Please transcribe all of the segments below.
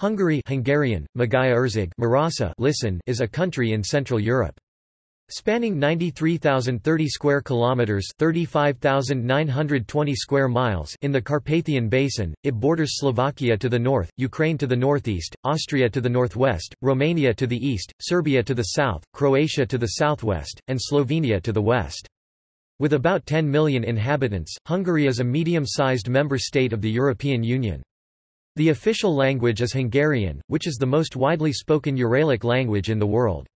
Hungary Hungarian, Magyarország listen, is a country in Central Europe. Spanning 93,030 square kilometers, 35,920 square miles in the Carpathian Basin, it borders Slovakia to the north, Ukraine to the northeast, Austria to the northwest, Romania to the east, Serbia to the south, Croatia to the southwest, and Slovenia to the west. With about 10 million inhabitants, Hungary is a medium-sized member state of the European Union. The official language is Hungarian, which is the most widely spoken Uralic language in the world.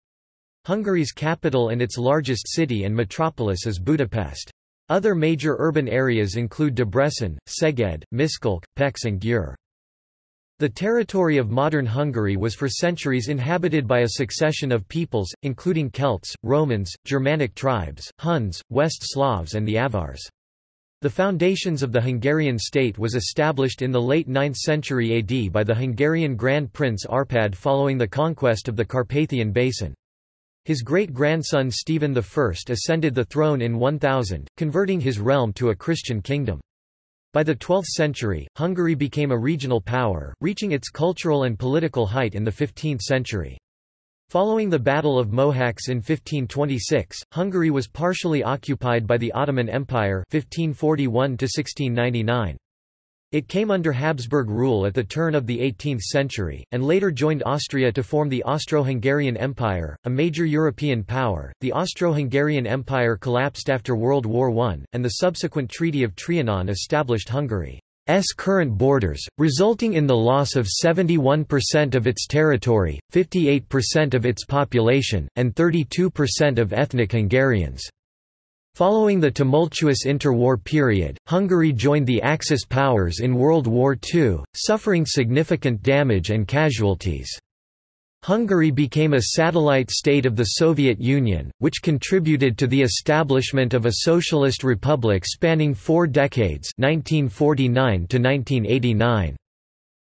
Hungary's capital and its largest city and metropolis is Budapest. Other major urban areas include Debrecen, Szeged, Miskolc, Pécs and Győr. The territory of modern Hungary was for centuries inhabited by a succession of peoples, including Celts, Romans, Germanic tribes, Huns, West Slavs and the Avars. The foundations of the Hungarian state was established in the late 9th century AD by the Hungarian Grand Prince Árpád following the conquest of the Carpathian Basin. His great-grandson Stephen I ascended the throne in 1000, converting his realm to a Christian kingdom. By the 12th century, Hungary became a regional power, reaching its cultural and political height in the 15th century. Following the Battle of Mohacs in 1526, Hungary was partially occupied by the Ottoman Empire 1541–1699. It came under Habsburg rule at the turn of the 18th century, and later joined Austria to form the Austro-Hungarian Empire, a major European power. The Austro-Hungarian Empire collapsed after World War I, and the subsequent Treaty of Trianon established Hungary's current borders, resulting in the loss of 71% of its territory, 58% of its population, and 32% of ethnic Hungarians. Following the tumultuous interwar period, Hungary joined the Axis powers in World War II, suffering significant damage and casualties. Hungary became a satellite state of the Soviet Union, which contributed to the establishment of a socialist republic spanning four decades, 1949 to 1989.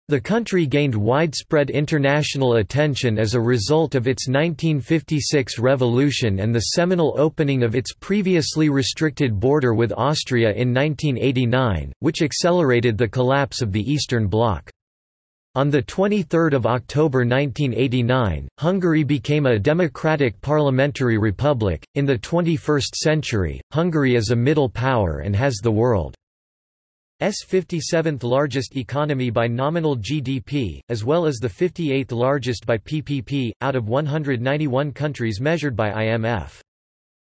The country gained widespread international attention as a result of its 1956 revolution and the seminal opening of its previously restricted border with Austria in 1989, which accelerated the collapse of the Eastern Bloc. On 23 October 1989, Hungary became a democratic parliamentary republic. In the 21st century, Hungary is a middle power and has the world's 57th largest economy by nominal GDP, as well as the 58th largest by PPP, out of 191 countries measured by IMF.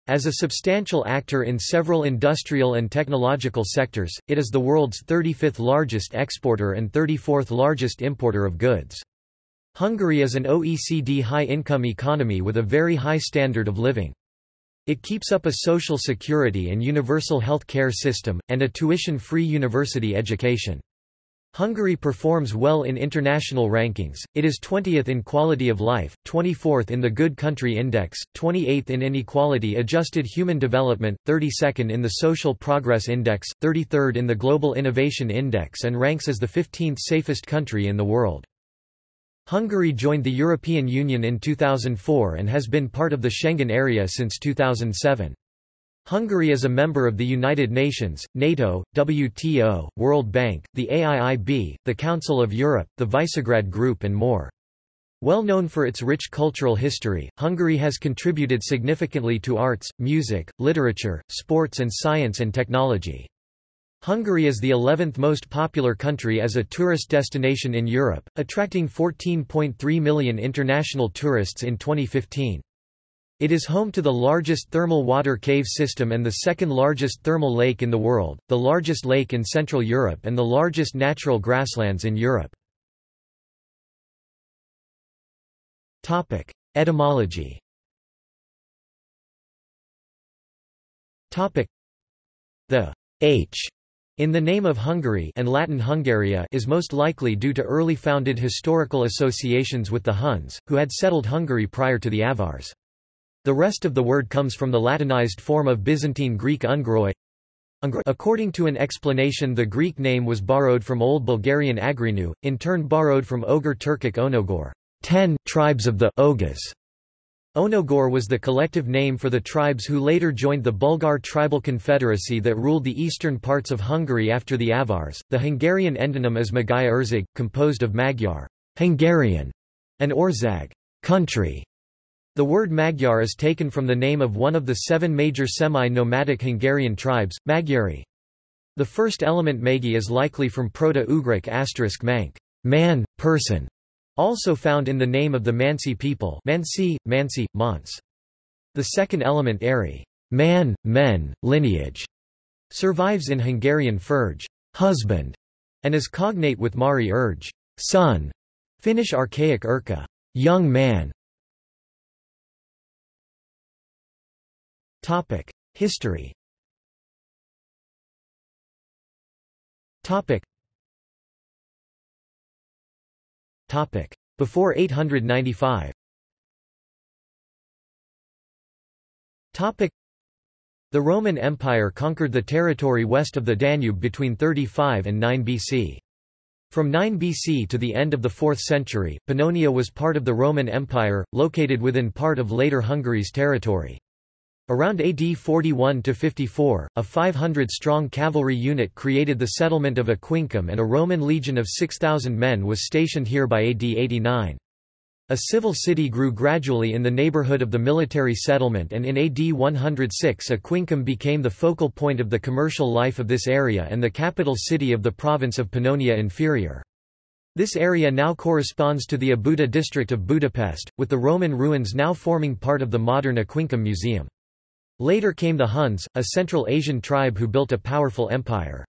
As a substantial actor in several industrial and technological sectors, it is the world's 35th largest exporter and 34th largest importer of goods. Hungary is an OECD high-income economy with a very high standard of living. It keeps up a social security and universal health care system, and a tuition-free university education. Hungary performs well in international rankings. It is 20th in quality of life, 24th in the Good Country Index, 28th in Inequality-Adjusted Human Development, 32nd in the Social Progress Index, 33rd in the Global Innovation Index and ranks as the 15th safest country in the world. Hungary joined the European Union in 2004 and has been part of the Schengen area since 2007. Hungary is a member of the United Nations, NATO, WTO, World Bank, the AIIB, the Council of Europe, the Visegrad Group and more. Well known for its rich cultural history, Hungary has contributed significantly to arts, music, literature, sports and science and technology. Hungary is the 11th most popular country as a tourist destination in Europe, attracting 14.3 million international tourists in 2015. It is home to the largest thermal water cave system and the second largest thermal lake in the world, the largest lake in Central Europe and the largest natural grasslands in Europe. Topic: Etymology. Topic: The H in the name of Hungary and Latin Hungaria is most likely due to early founded historical associations with the Huns, who had settled Hungary prior to the Avars. The rest of the word comes from the Latinized form of Byzantine Greek ungroi. According to an explanation, the Greek name was borrowed from Old Bulgarian agrinu, in turn borrowed from Ogor Turkic Onogor, 10 tribes of the Oghuz. Onogor was the collective name for the tribes who later joined the Bulgar tribal confederacy that ruled the eastern parts of Hungary after the Avars. The Hungarian endonym is Magyarország, composed of Magyar, Hungarian, an Ország, country. The word Magyar is taken from the name of one of the 7 major semi-nomadic Hungarian tribes, Magyari. The first element Magi is likely from Proto-Ugric *mank, man, person, also found in the name of the Mansi people, Mansi, Mansi, Mons. The second element Eri, man, men, lineage, survives in Hungarian Ferge, husband, and is cognate with Mari Erge, son, Finnish archaic Erka, young man. History. Before 895. The Roman Empire conquered the territory west of the Danube between 35 and 9 BC. From 9 BC to the end of the 4th century, Pannonia was part of the Roman Empire, located within part of later Hungary's territory. Around AD 41–54, a 500-strong cavalry unit created the settlement of Aquincum, and a Roman legion of 6,000 men was stationed here by AD 89. A civil city grew gradually in the neighborhood of the military settlement, and in AD 106 Aquincum became the focal point of the commercial life of this area and the capital city of the province of Pannonia Inferior. This area now corresponds to the Abuda district of Budapest, with the Roman ruins now forming part of the modern Aquincum Museum. Later came the Huns, a Central Asian tribe who built a powerful empire.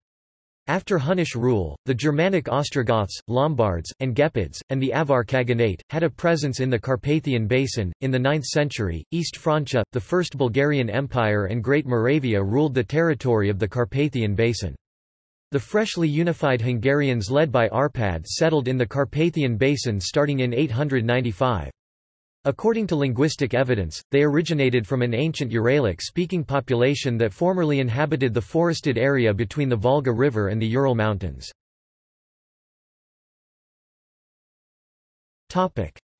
After Hunnish rule, the Germanic Ostrogoths, Lombards, and Gepids, and the Avar Khaganate, had a presence in the Carpathian Basin. In the 9th century, East Francia, the First Bulgarian Empire, and Great Moravia ruled the territory of the Carpathian Basin. The freshly unified Hungarians led by Árpád settled in the Carpathian Basin starting in 895. According to linguistic evidence, they originated from an ancient Uralic-speaking population that formerly inhabited the forested area between the Volga River and the Ural Mountains.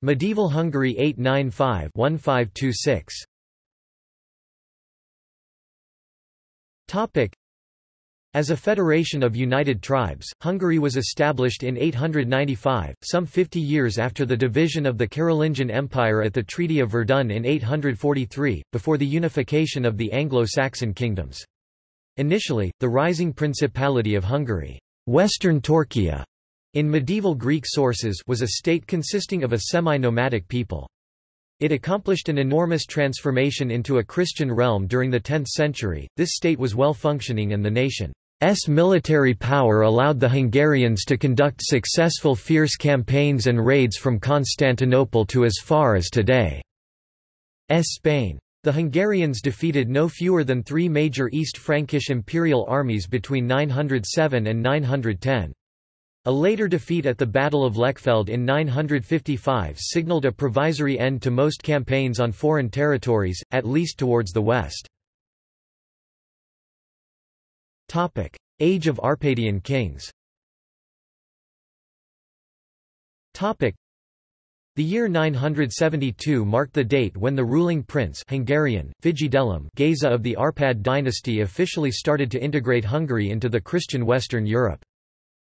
Medieval Hungary 895–1526. As a federation of united tribes, Hungary was established in 895, some 50 years after the division of the Carolingian Empire at the Treaty of Verdun in 843, before the unification of the Anglo-Saxon kingdoms. Initially, the rising Principality of Hungary, Western Turkia, in medieval Greek sources, was a state consisting of a semi-nomadic people. It accomplished an enormous transformation into a Christian realm during the 10th century. This state was well-functioning, and the nation military power allowed the Hungarians to conduct successful fierce campaigns and raids from Constantinople to as far as today's Spain. The Hungarians defeated no fewer than 3 major East Frankish imperial armies between 907 and 910. A later defeat at the Battle of Lechfeld in 955 signaled a provisory end to most campaigns on foreign territories, at least towards the west. Age of Arpadian kings. The year 972 marked the date when the ruling prince Hungarian, Figidelum Géza of the Árpád dynasty officially started to integrate Hungary into the Christian Western Europe.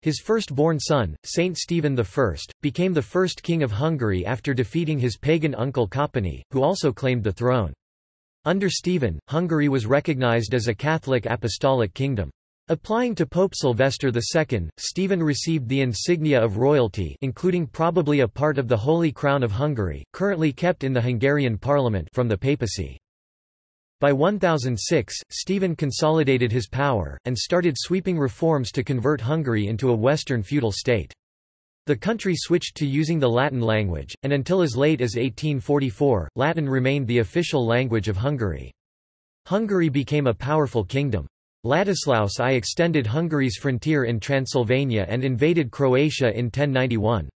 His firstborn son, Saint Stephen I, became the first king of Hungary after defeating his pagan uncle Koppany, who also claimed the throne. Under Stephen, Hungary was recognized as a Catholic apostolic kingdom. Applying to Pope Sylvester II, Stephen received the insignia of royalty, including probably a part of the Holy Crown of Hungary, currently kept in the Hungarian parliament, from the papacy. By 1006, Stephen consolidated his power, and started sweeping reforms to convert Hungary into a Western feudal state. The country switched to using the Latin language, and until as late as 1844, Latin remained the official language of Hungary. Hungary became a powerful kingdom. Ladislaus I extended Hungary's frontier in Transylvania and invaded Croatia in 1091.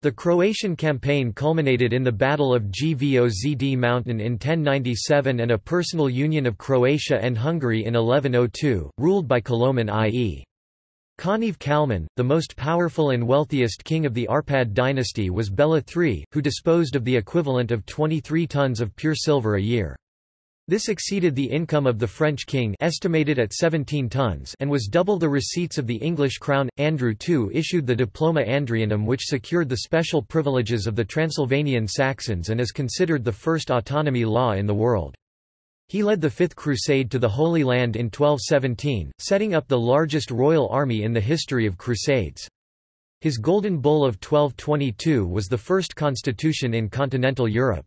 The Croatian campaign culminated in the Battle of Gvozd Mountain in 1097 and a personal union of Croatia and Hungary in 1102, ruled by Koloman I.e. Kaniv Kalman. The most powerful and wealthiest king of the Arpad dynasty was Bela III, who disposed of the equivalent of 23 tons of pure silver a year. This exceeded the income of the French king, estimated at 17 tons, and was double the receipts of the English crown. Andrew II issued the Diploma Andrianum, which secured the special privileges of the Transylvanian Saxons and is considered the first autonomy law in the world. He led the Fifth Crusade to the Holy Land in 1217, setting up the largest royal army in the history of crusades. His Golden Bull of 1222 was the first constitution in continental Europe.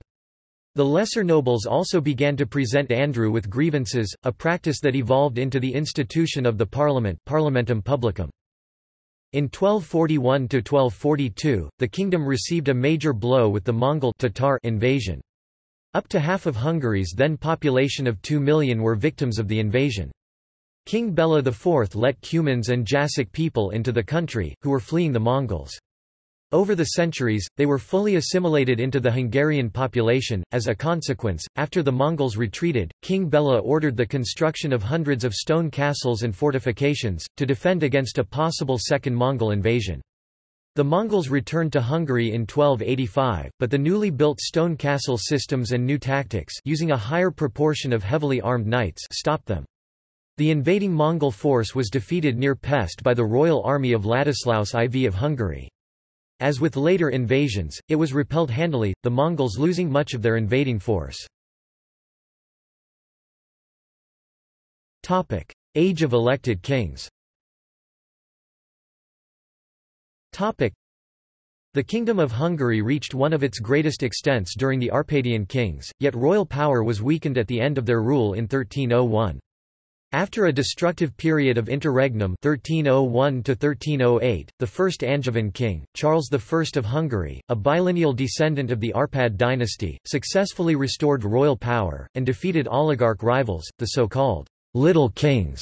The lesser nobles also began to present Andrew with grievances, a practice that evolved into the institution of the Parliament, Parlamentum Publicum. In 1241–1242, the kingdom received a major blow with the Mongol Tatar invasion. Up to half of Hungary's then population of 2 million were victims of the invasion. King Bela IV let Cumans and Jasek people into the country, who were fleeing the Mongols. Over the centuries, they were fully assimilated into the Hungarian population. As a consequence, after the Mongols retreated, King Bela ordered the construction of hundreds of stone castles and fortifications, to defend against a possible second Mongol invasion. The Mongols returned to Hungary in 1285, but the newly built stone castle systems and new tactics using a higher proportion of heavily armed knights stopped them. The invading Mongol force was defeated near Pest by the royal army of Ladislaus IV of Hungary. As with later invasions, it was repelled handily, the Mongols losing much of their invading force. Topic: Age of elected kings. Topic: The Kingdom of Hungary reached one of its greatest extents during the Arpadian kings, yet royal power was weakened at the end of their rule in 1301. After a destructive period of interregnum 1301–1308, the first Angevin king, Charles I of Hungary, a bilineal descendant of the Arpad dynasty, successfully restored royal power, and defeated oligarch rivals, the so-called «little kings».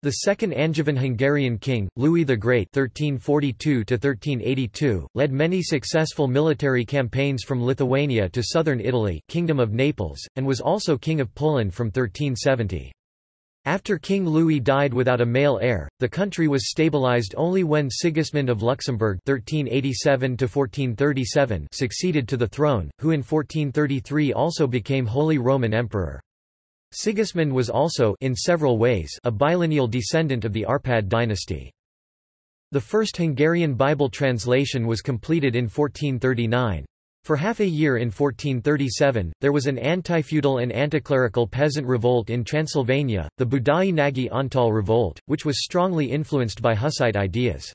The second Angevin Hungarian king, Louis the Great (1342–1382), led many successful military campaigns from Lithuania to southern Italy Kingdom of Naples, and was also king of Poland from 1370. After King Louis died without a male heir, the country was stabilized only when Sigismund of Luxembourg (1387–1437) succeeded to the throne, who in 1433 also became Holy Roman Emperor. Sigismund was also, in several ways, a bilineal descendant of the Arpad dynasty. The first Hungarian Bible translation was completed in 1439. For half a year in 1437, there was an anti-feudal and anti-clerical peasant revolt in Transylvania, the Budai Nagy Antal revolt, which was strongly influenced by Hussite ideas.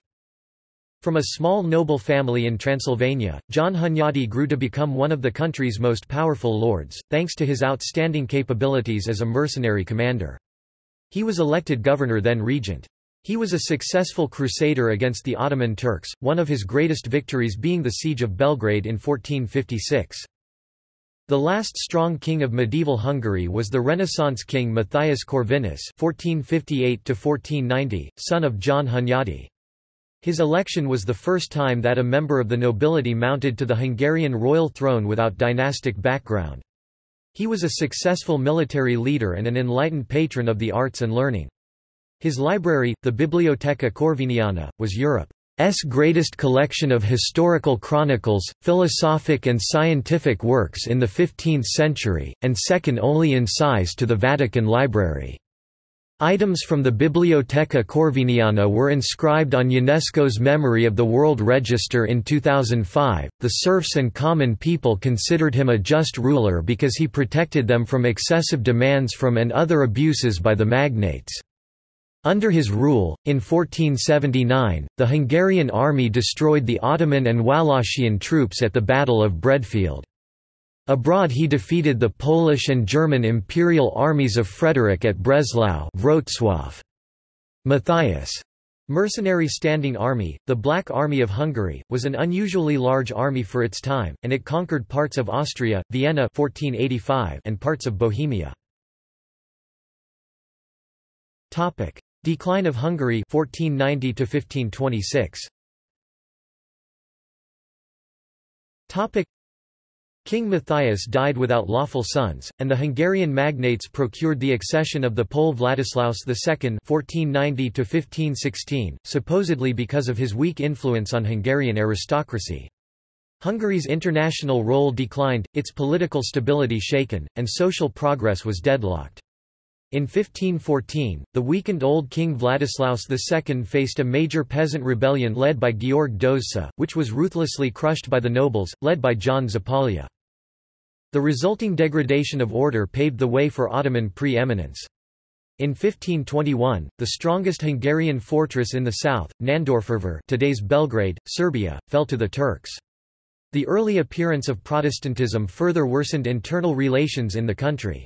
From a small noble family in Transylvania, John Hunyadi grew to become one of the country's most powerful lords, thanks to his outstanding capabilities as a mercenary commander. He was elected governor then regent. He was a successful crusader against the Ottoman Turks, one of his greatest victories being the siege of Belgrade in 1456. The last strong king of medieval Hungary was the Renaissance king Matthias Corvinus (1458–1490), son of John Hunyadi. His election was the first time that a member of the nobility mounted to the Hungarian royal throne without dynastic background. He was a successful military leader and an enlightened patron of the arts and learning. His library, the Bibliotheca Corviniana, was Europe's greatest collection of historical chronicles, philosophic and scientific works in the 15th century, and second only in size to the Vatican Library. Items from the Bibliotheca Corviniana were inscribed on UNESCO's Memory of the World Register in 2005. The serfs and common people considered him a just ruler because he protected them from excessive demands from and other abuses by the magnates. Under his rule, in 1479, the Hungarian army destroyed the Ottoman and Wallachian troops at the Battle of Breadfield. Abroad he defeated the Polish and German imperial armies of Frederick at Breslau. Matthias' mercenary standing army, the Black Army of Hungary, was an unusually large army for its time, and it conquered parts of Austria, Vienna 1485, and parts of Bohemia. Decline of Hungary 1490 to 1526. King Matthias died without lawful sons, and the Hungarian magnates procured the accession of the Pole Vladislaus II 1490 to 1516, supposedly because of his weak influence on Hungarian aristocracy. Hungary's international role declined, its political stability shaken, and social progress was deadlocked. In 1514, the weakened old King Vladislaus II faced a major peasant rebellion led by Georg Dozsa, which was ruthlessly crushed by the nobles, led by John Zapalia. The resulting degradation of order paved the way for Ottoman pre-eminence. In 1521, the strongest Hungarian fortress in the south, Nandorfurvar, today's Belgrade, Serbia, fell to the Turks. The early appearance of Protestantism further worsened internal relations in the country.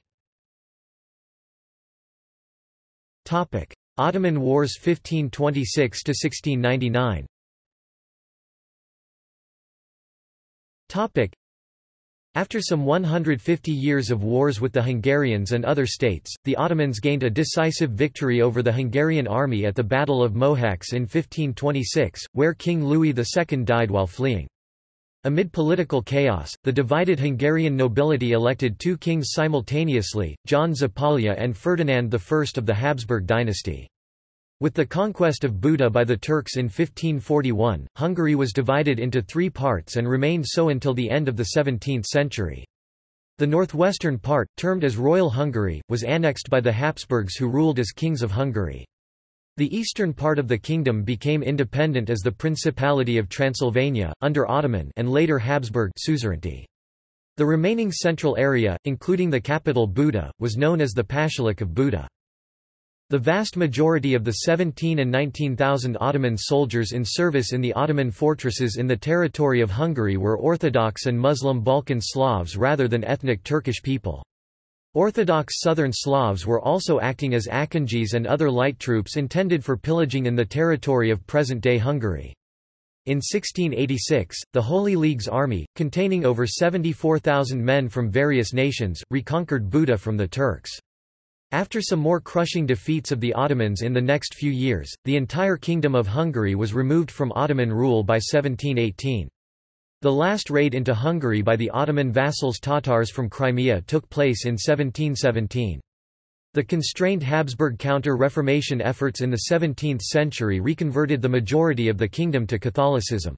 Ottoman Wars 1526–1699. After some 150 years of wars with the Hungarians and other states, the Ottomans gained a decisive victory over the Hungarian army at the Battle of Mohacs in 1526, where King Louis II died while fleeing. Amid political chaos, the divided Hungarian nobility elected two kings simultaneously, John Zapalia and Ferdinand I of the Habsburg dynasty. With the conquest of Buda by the Turks in 1541, Hungary was divided into three parts and remained so until the end of the 17th century. The northwestern part, termed as Royal Hungary, was annexed by the Habsburgs who ruled as kings of Hungary. The eastern part of the kingdom became independent as the Principality of Transylvania, under Ottoman and later Habsburg suzerainty. The remaining central area, including the capital Buda, was known as the Pashalik of Buda. The vast majority of the 17,000 and 19,000 Ottoman soldiers in service in the Ottoman fortresses in the territory of Hungary were Orthodox and Muslim Balkan Slavs rather than ethnic Turkish people. Orthodox southern Slavs were also acting as akinjis and other light troops intended for pillaging in the territory of present-day Hungary. In 1686, the Holy League's army, containing over 74,000 men from various nations, reconquered Buda from the Turks. After some more crushing defeats of the Ottomans in the next few years, the entire Kingdom of Hungary was removed from Ottoman rule by 1718. The last raid into Hungary by the Ottoman vassals Tatars from Crimea took place in 1717. The constrained Habsburg counter-reformation efforts in the 17th century reconverted the majority of the kingdom to Catholicism.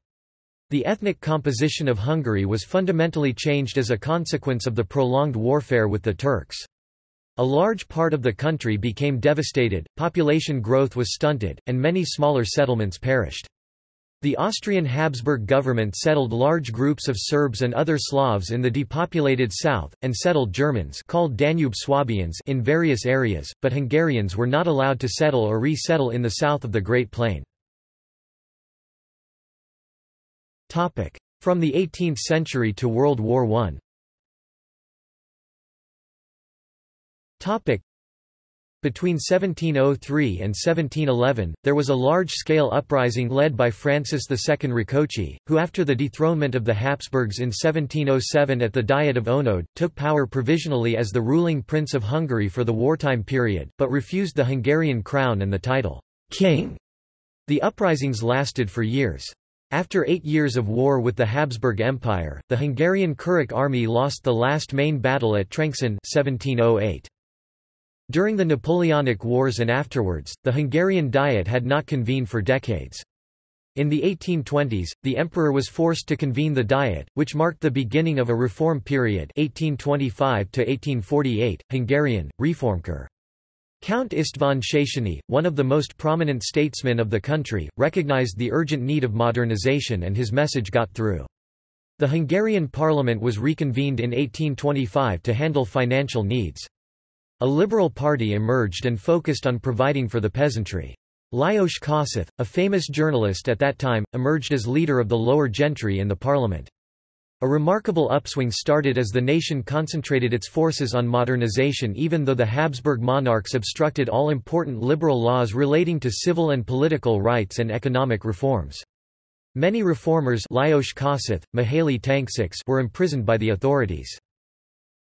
The ethnic composition of Hungary was fundamentally changed as a consequence of the prolonged warfare with the Turks. A large part of the country became devastated, population growth was stunted, and many smaller settlements perished. The Austrian Habsburg government settled large groups of Serbs and other Slavs in the depopulated south, and settled Germans called Danube Swabians in various areas, but Hungarians were not allowed to settle or resettle in the south of the Great Plain. From the 18th century to World War I. Between 1703 and 1711, there was a large-scale uprising led by Francis II Rákóczi, who after the dethronement of the Habsburgs in 1707 at the Diet of Onód, took power provisionally as the ruling Prince of Hungary for the wartime period, but refused the Hungarian crown and the title, King. The uprisings lasted for years. After 8 years of war with the Habsburg Empire, the Hungarian Kurik army lost the last main battle at Trencsén 1708. During the Napoleonic Wars and afterwards, the Hungarian Diet had not convened for decades. In the 1820s, the emperor was forced to convene the Diet, which marked the beginning of a reform period 1825 to 1848, Hungarian, Reformkor. Count István Széchenyi, one of the most prominent statesmen of the country, recognized the urgent need of modernization and his message got through. The Hungarian parliament was reconvened in 1825 to handle financial needs. A liberal party emerged and focused on providing for the peasantry. Lajos Kossuth, a famous journalist at that time, emerged as leader of the lower gentry in the parliament. A remarkable upswing started as the nation concentrated its forces on modernization even though the Habsburg monarchs obstructed all important liberal laws relating to civil and political rights and economic reforms. Many reformers Lajos Kossuth, Mihály Tankcsix were imprisoned by the authorities.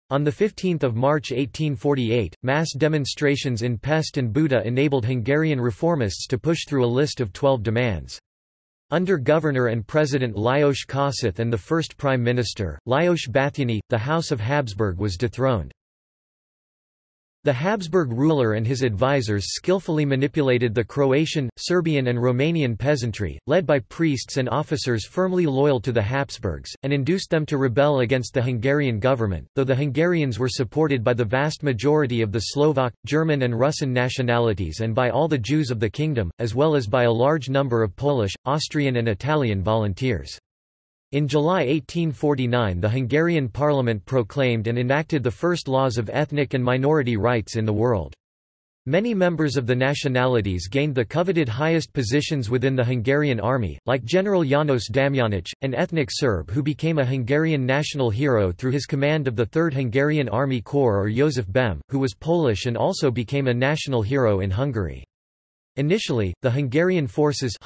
On 15 March 1848, mass demonstrations in Pest and Buda enabled Hungarian reformists to push through a list of 12 demands. Under Governor and President Lajos Kossuth and the first Prime Minister, Lajos Batthyány, the House of Habsburg was dethroned. The Habsburg ruler and his advisors skillfully manipulated the Croatian, Serbian and Romanian peasantry, led by priests and officers firmly loyal to the Habsburgs, and induced them to rebel against the Hungarian government, though the Hungarians were supported by the vast majority of the Slovak, German and Russian nationalities and by all the Jews of the kingdom, as well as by a large number of Polish, Austrian and Italian volunteers. In July 1849 the Hungarian parliament proclaimed and enacted the first laws of ethnic and minority rights in the world. Many members of the nationalities gained the coveted highest positions within the Hungarian army, like General János Damjanic, an ethnic Serb who became a Hungarian national hero through his command of the 3rd Hungarian Army Corps, or József Bem, who was Polish and also became a national hero in Hungary. Initially, the Hungarian forces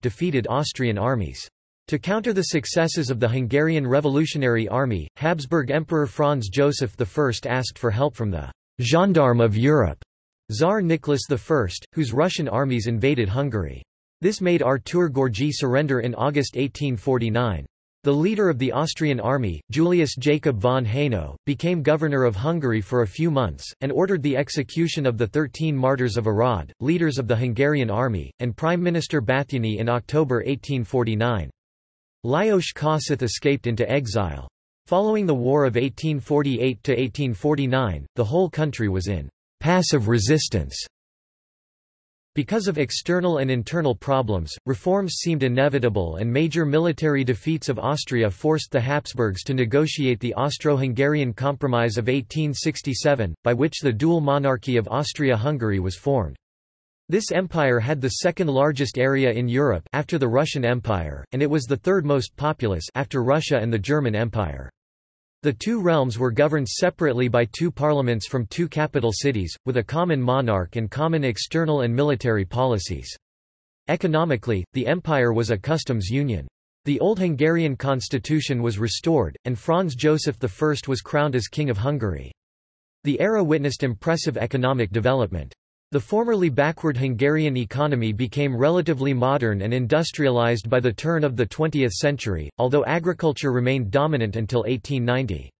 defeated Austrian armies. To counter the successes of the Hungarian Revolutionary Army, Habsburg Emperor Franz Joseph I asked for help from the «gendarme of Europe», Tsar Nicholas I, whose Russian armies invaded Hungary. This made Artur Gorgé surrender in August 1849. The leader of the Austrian army, Julius Jacob von Haynau, became governor of Hungary for a few months, and ordered the execution of the 13 martyrs of Arad, leaders of the Hungarian army, and Prime Minister Batthyány in October 1849. Lajos Kossuth escaped into exile. Following the War of 1848–1849, the whole country was in passive resistance. Because of external and internal problems, reforms seemed inevitable and major military defeats of Austria forced the Habsburgs to negotiate the Austro-Hungarian Compromise of 1867, by which the dual monarchy of Austria-Hungary was formed. This empire had the second largest area in Europe after the Russian Empire, and it was the third most populous after Russia and the German Empire. The two realms were governed separately by two parliaments from two capital cities, with a common monarch and common external and military policies. Economically, the empire was a customs union. The old Hungarian constitution was restored, and Franz Joseph I was crowned as King of Hungary. The era witnessed impressive economic development. The formerly backward Hungarian economy became relatively modern and industrialized by the turn of the 20th century, although agriculture remained dominant until 1890.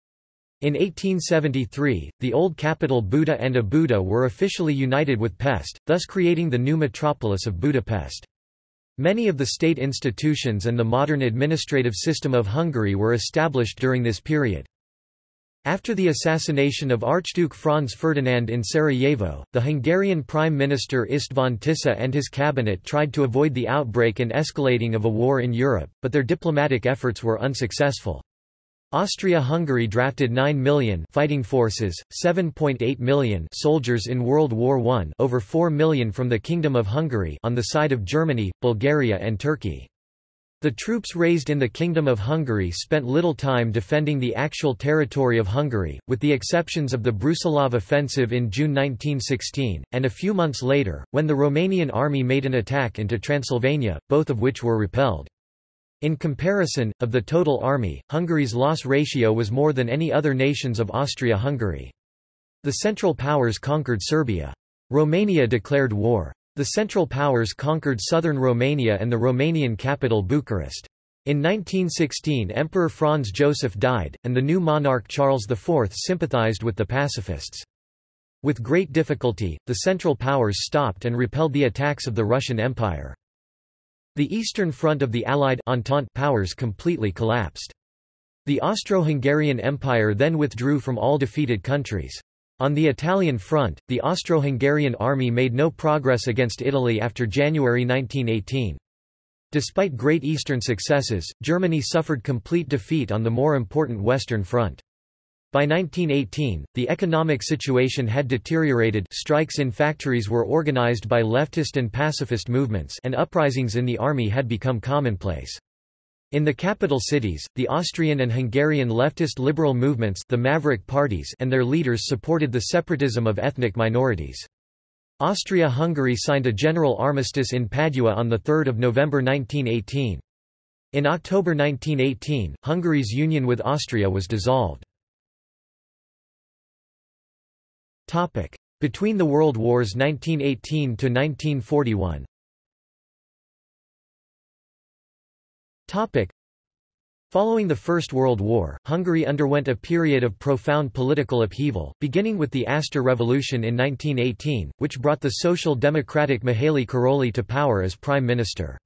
In 1873, the old capital Buda and Abuda were officially united with Pest, thus creating the new metropolis of Budapest. Many of the state institutions and the modern administrative system of Hungary were established during this period. After the assassination of Archduke Franz Ferdinand in Sarajevo, the Hungarian Prime Minister István Tisza and his cabinet tried to avoid the outbreak and escalating of a war in Europe, but their diplomatic efforts were unsuccessful. Austria-Hungary drafted 9 million fighting forces, 7.8 million soldiers in World War I, over 4 million from the Kingdom of Hungary on the side of Germany, Bulgaria and Turkey. The troops raised in the Kingdom of Hungary spent little time defending the actual territory of Hungary, with the exceptions of the Brusilov offensive in June 1916, and a few months later, when the Romanian army made an attack into Transylvania, both of which were repelled. In comparison, of the total army, Hungary's loss ratio was more than any other nations of Austria-Hungary. The Central Powers conquered Serbia. Romania declared war. The Central Powers conquered southern Romania and the Romanian capital Bucharest. In 1916 Emperor Franz Joseph died, and the new monarch Charles IV sympathized with the pacifists. With great difficulty, the Central Powers stopped and repelled the attacks of the Russian Empire. The eastern front of the Allied Entente powers completely collapsed. The Austro-Hungarian Empire then withdrew from all defeated countries. On the Italian front, the Austro-Hungarian army made no progress against Italy after January 1918. Despite great eastern successes, Germany suffered complete defeat on the more important western front. By 1918, the economic situation had deteriorated. Strikes in factories were organized by leftist and pacifist movements, and uprisings in the army had become commonplace. In the capital cities, the Austrian and Hungarian leftist liberal movements, the Maverick parties, and their leaders supported the separatism of ethnic minorities. Austria-Hungary signed a general armistice in Padua on 3 November 1918. In October 1918, Hungary's union with Austria was dissolved. Between the World Wars 1918–1941. Following the First World War, Hungary underwent a period of profound political upheaval, beginning with the Áster Revolution in 1918, which brought the Social Democratic Mihaly Karolyi to power as prime minister.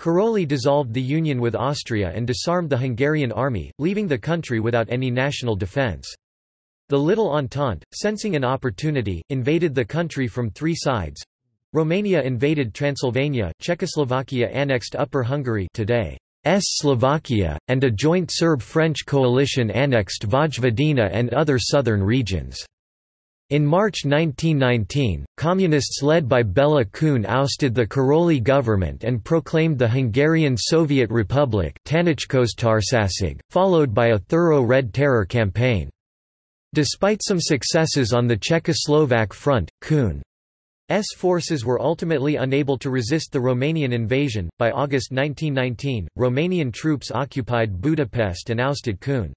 Karolyi dissolved the union with Austria and disarmed the Hungarian army, leaving the country without any national defense. The Little Entente, sensing an opportunity, invaded the country from three sides. Romania invaded Transylvania, Czechoslovakia annexed Upper Hungary today. Slovakia, and a joint Serb-French coalition annexed Vojvodina and other southern regions. In March 1919, communists led by Bela Kun ousted the Karolyi government and proclaimed the Hungarian Soviet Republic, followed by a thorough Red Terror campaign. Despite some successes on the Czechoslovak front, Kun's forces were ultimately unable to resist the Romanian invasion. By August 1919, Romanian troops occupied Budapest and ousted Kun.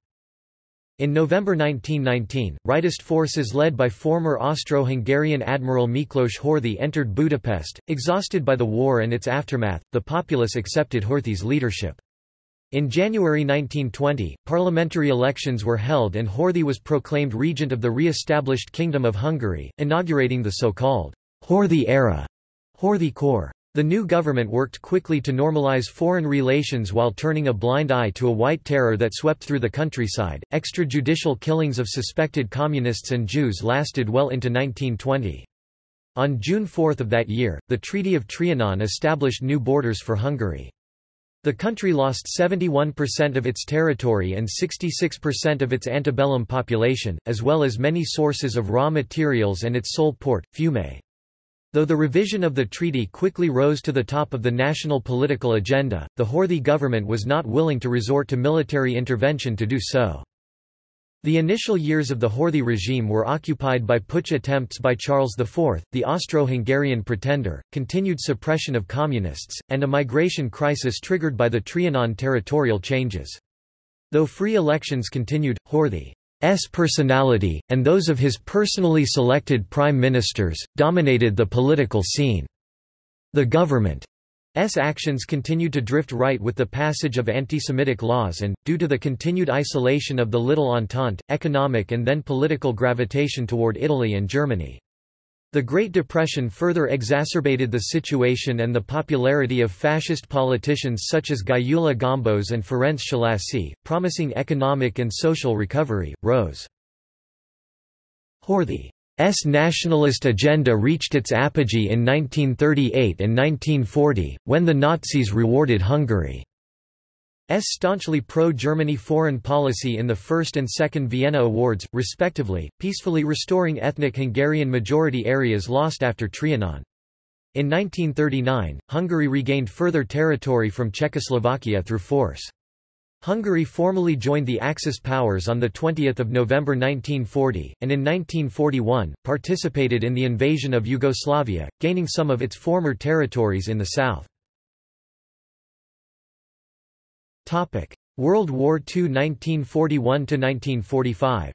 In November 1919, rightist forces led by former Austro-Hungarian Admiral Miklos Horthy entered Budapest. Exhausted by the war and its aftermath, the populace accepted Horthy's leadership. In January 1920, parliamentary elections were held and Horthy was proclaimed regent of the re-established Kingdom of Hungary, inaugurating the so-called Horthy era, Horthy Corps. The new government worked quickly to normalize foreign relations while turning a blind eye to a white terror that swept through the countryside. Extrajudicial killings of suspected communists and Jews lasted well into 1920. On June 4 of that year, the Treaty of Trianon established new borders for Hungary. The country lost 71% of its territory and 66% of its antebellum population, as well as many sources of raw materials and its sole port, Fiume. Though the revision of the treaty quickly rose to the top of the national political agenda, the Horthy government was not willing to resort to military intervention to do so. The initial years of the Horthy regime were occupied by putsch attempts by Charles IV, the Austro-Hungarian pretender, continued suppression of communists, and a migration crisis triggered by the Trianon territorial changes. Though free elections continued, Horthy's personality, and those of his personally selected prime ministers, dominated the political scene. The government's actions continued to drift right with the passage of anti-Semitic laws and, due to the continued isolation of the Little Entente, economic and then political gravitation toward Italy and Germany. The Great Depression further exacerbated the situation and the popularity of fascist politicians such as Gyula Gombos and Ferenc Szallasi, promising economic and social recovery, rose. Horthy's nationalist agenda reached its apogee in 1938 and 1940, when the Nazis rewarded Hungary's staunchly pro-Germany foreign policy in the First and Second Vienna Awards, respectively, peacefully restoring ethnic Hungarian majority areas lost after Trianon. In 1939, Hungary regained further territory from Czechoslovakia through force. Hungary formally joined the Axis powers on 20 November 1940, and in 1941, participated in the invasion of Yugoslavia, gaining some of its former territories in the south. World War II 1941–1945.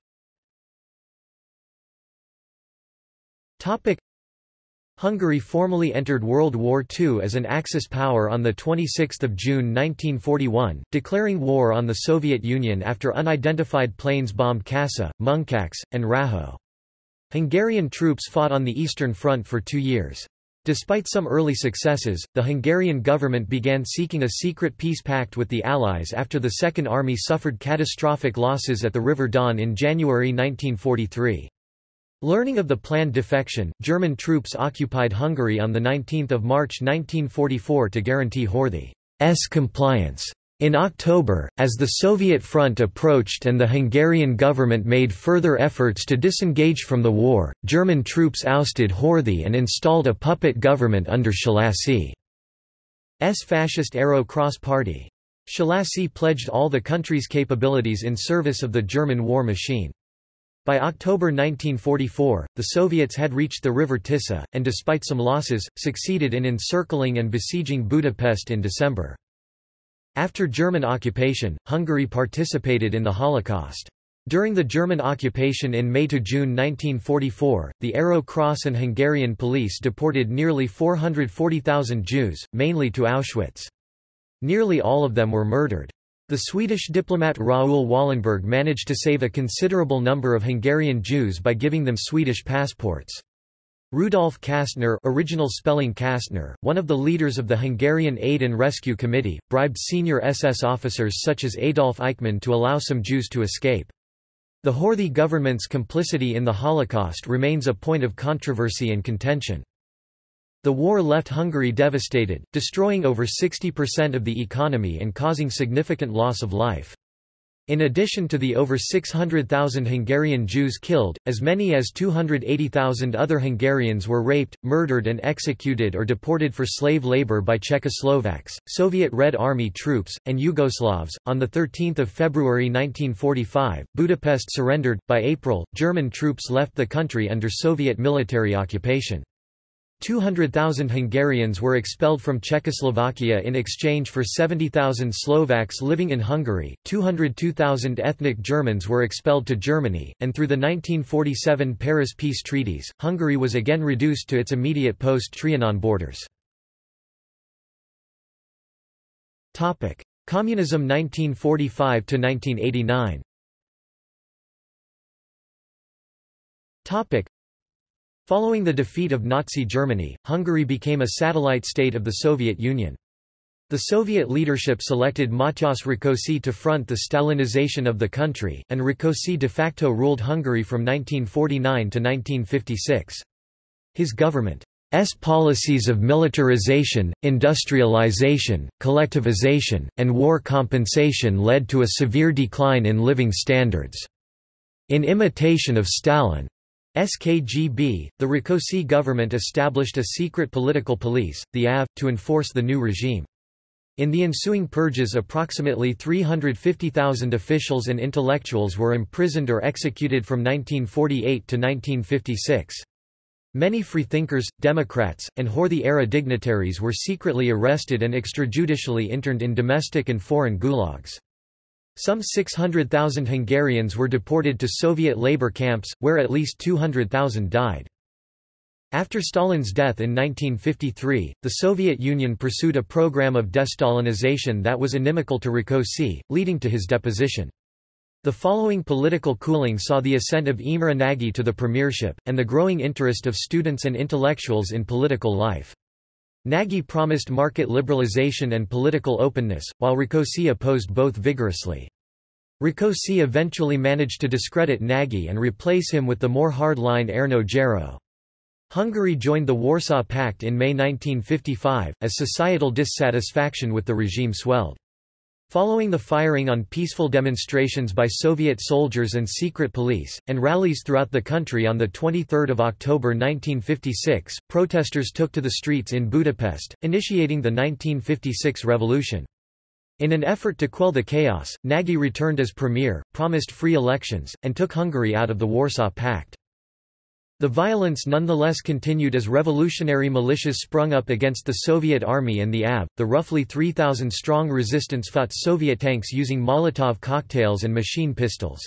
Hungary formally entered World War II as an Axis power on 26 June 1941, declaring war on the Soviet Union after unidentified planes bombed Kassa, Munkács, and Raho. Hungarian troops fought on the Eastern Front for 2 years. Despite some early successes, the Hungarian government began seeking a secret peace pact with the Allies after the Second Army suffered catastrophic losses at the River Don in January 1943. Learning of the planned defection, German troops occupied Hungary on 19 March 1944 to guarantee Horthy's compliance. In October, as the Soviet front approached and the Hungarian government made further efforts to disengage from the war, German troops ousted Horthy and installed a puppet government under Szallasi's fascist Arrow Cross Party. Szallasi pledged all the country's capabilities in service of the German war machine. By October 1944, the Soviets had reached the River Tisa, and despite some losses, succeeded in encircling and besieging Budapest in December. After German occupation, Hungary participated in the Holocaust. During the German occupation in May–June 1944, the Arrow Cross and Hungarian police deported nearly 440,000 Jews, mainly to Auschwitz. Nearly all of them were murdered. The Swedish diplomat Raoul Wallenberg managed to save a considerable number of Hungarian Jews by giving them Swedish passports. Rudolf Kastner, original spelling Kastner, one of the leaders of the Hungarian Aid and Rescue Committee, bribed senior SS officers such as Adolf Eichmann to allow some Jews to escape. The Horthy government's complicity in the Holocaust remains a point of controversy and contention. The war left Hungary devastated, destroying over 60% of the economy and causing significant loss of life. In addition to the over 600,000 Hungarian Jews killed, as many as 280,000 other Hungarians were raped, murdered and executed or deported for slave labor by Czechoslovaks, Soviet Red Army troops, and Yugoslavs. On 13 February 1945, Budapest surrendered. By April, German troops left the country under Soviet military occupation. 200,000 Hungarians were expelled from Czechoslovakia in exchange for 70,000 Slovaks living in Hungary, 202,000 ethnic Germans were expelled to Germany, and through the 1947 Paris peace treaties, Hungary was again reduced to its immediate post-Trianon borders. Communism 1945–1989. Following the defeat of Nazi Germany, Hungary became a satellite state of the Soviet Union. The Soviet leadership selected Matyas Rákosi to front the Stalinization of the country, and Rákosi de facto ruled Hungary from 1949 to 1956. His government's policies of militarization, industrialization, collectivization, and war compensation led to a severe decline in living standards. In imitation of Stalin, SKGB, the Rákosi government established a secret political police, the AV, to enforce the new regime. In the ensuing purges, approximately 350,000 officials and intellectuals were imprisoned or executed from 1948 to 1956. Many freethinkers, Democrats, and Horthy-era dignitaries were secretly arrested and extrajudicially interned in domestic and foreign gulags. Some 600,000 Hungarians were deported to Soviet labor camps, where at least 200,000 died. After Stalin's death in 1953, the Soviet Union pursued a program of de-Stalinization that was inimical to Rákosi, leading to his deposition. The following political cooling saw the ascent of Imre Nagy to the premiership, and the growing interest of students and intellectuals in political life. Nagy promised market liberalization and political openness, while Rákosi opposed both vigorously. Rákosi eventually managed to discredit Nagy and replace him with the more hard-line Ernő Gyaró. Hungary joined the Warsaw Pact in May 1955, as societal dissatisfaction with the regime swelled. Following the firing on peaceful demonstrations by Soviet soldiers and secret police, and rallies throughout the country on 23 October 1956, protesters took to the streets in Budapest, initiating the 1956 revolution. In an effort to quell the chaos, Nagy returned as premier, promised free elections, and took Hungary out of the Warsaw Pact. The violence nonetheless continued as revolutionary militias sprung up against the Soviet army and the AV. The roughly 3,000-strong resistance fought Soviet tanks using Molotov cocktails and machine pistols.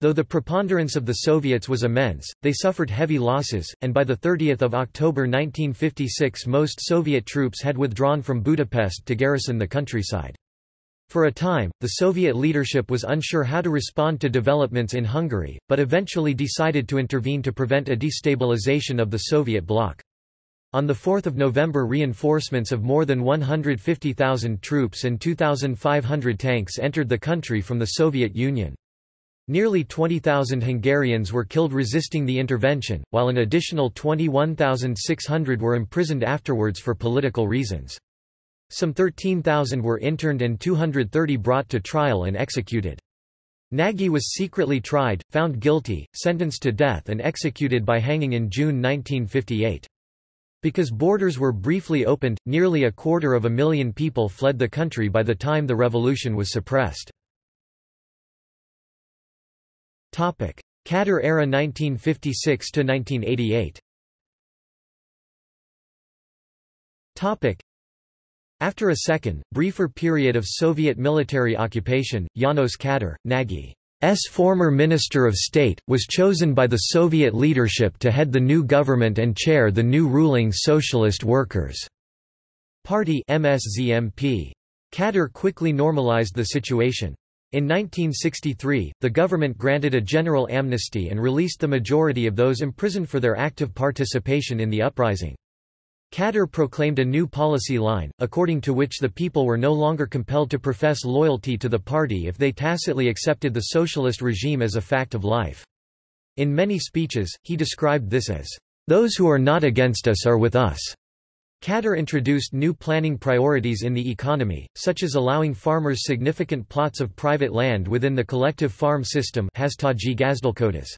Though the preponderance of the Soviets was immense, they suffered heavy losses, and by 30 October 1956 most Soviet troops had withdrawn from Budapest to garrison the countryside. For a time, the Soviet leadership was unsure how to respond to developments in Hungary, but eventually decided to intervene to prevent a destabilization of the Soviet bloc. On 4 November, reinforcements of more than 150,000 troops and 2,500 tanks entered the country from the Soviet Union. Nearly 20,000 Hungarians were killed resisting the intervention, while an additional 21,600 were imprisoned afterwards for political reasons. Some 13,000 were interned and 230 brought to trial and executed. Nagy was secretly tried, found guilty, sentenced to death and executed by hanging in June 1958. Because borders were briefly opened, nearly 250,000 people fled the country by the time the revolution was suppressed. Kádár era 1956–1988. After a second, briefer period of Soviet military occupation, János Kádár, Nagy's former Minister of State, was chosen by the Soviet leadership to head the new government and chair the new ruling Socialist Workers' Party (MSZMP). Khadr quickly normalized the situation. In 1963, the government granted a general amnesty and released the majority of those imprisoned for their active participation in the uprising. Khadr proclaimed a new policy line, according to which the people were no longer compelled to profess loyalty to the party if they tacitly accepted the socialist regime as a fact of life. In many speeches, he described this as, "Those who are not against us are with us." Khadr introduced new planning priorities in the economy, such as allowing farmers significant plots of private land within the collective farm system. The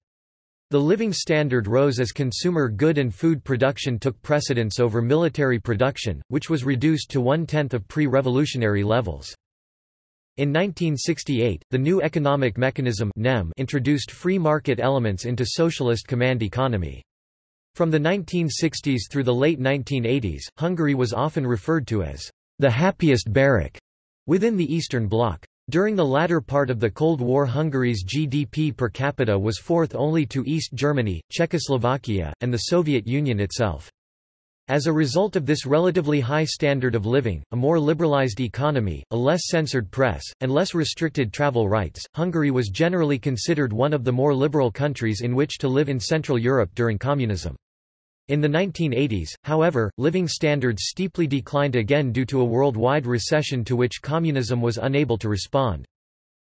living standard rose as consumer good and food production took precedence over military production, which was reduced to 1/10 of pre-revolutionary levels. In 1968, the new economic mechanism introduced free market elements into socialist command economy. From the 1960s through the late 1980s, Hungary was often referred to as the happiest barrack within the Eastern Bloc. During the latter part of the Cold War, Hungary's GDP per capita was fourth only to East Germany, Czechoslovakia, and the Soviet Union itself. As a result of this relatively high standard of living, a more liberalized economy, a less censored press, and less restricted travel rights, Hungary was generally considered one of the more liberal countries in which to live in Central Europe during communism. In the 1980s, however, living standards steeply declined again due to a worldwide recession to which communism was unable to respond.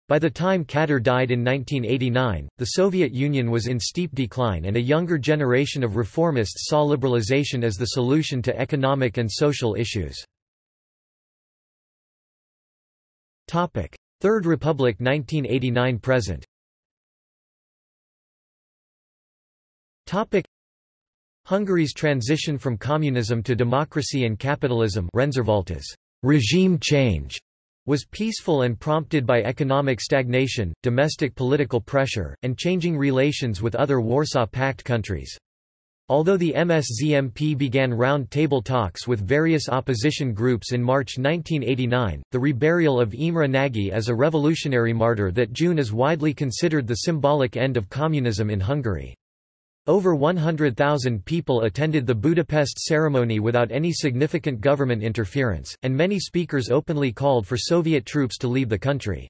By the time Khadr died in 1989, the Soviet Union was in steep decline and a younger generation of reformists saw liberalization as the solution to economic and social issues. Third Republic 1989–present. Hungary's transition from communism to democracy and capitalism, Rendszerváltás, regime change, was peaceful and prompted by economic stagnation, domestic political pressure, and changing relations with other Warsaw Pact countries. Although the MSZMP began round-table talks with various opposition groups in March 1989, the reburial of Imre Nagy as a revolutionary martyr that June is widely considered the symbolic end of communism in Hungary. Over 100,000 people attended the Budapest ceremony without any significant government interference, and many speakers openly called for Soviet troops to leave the country.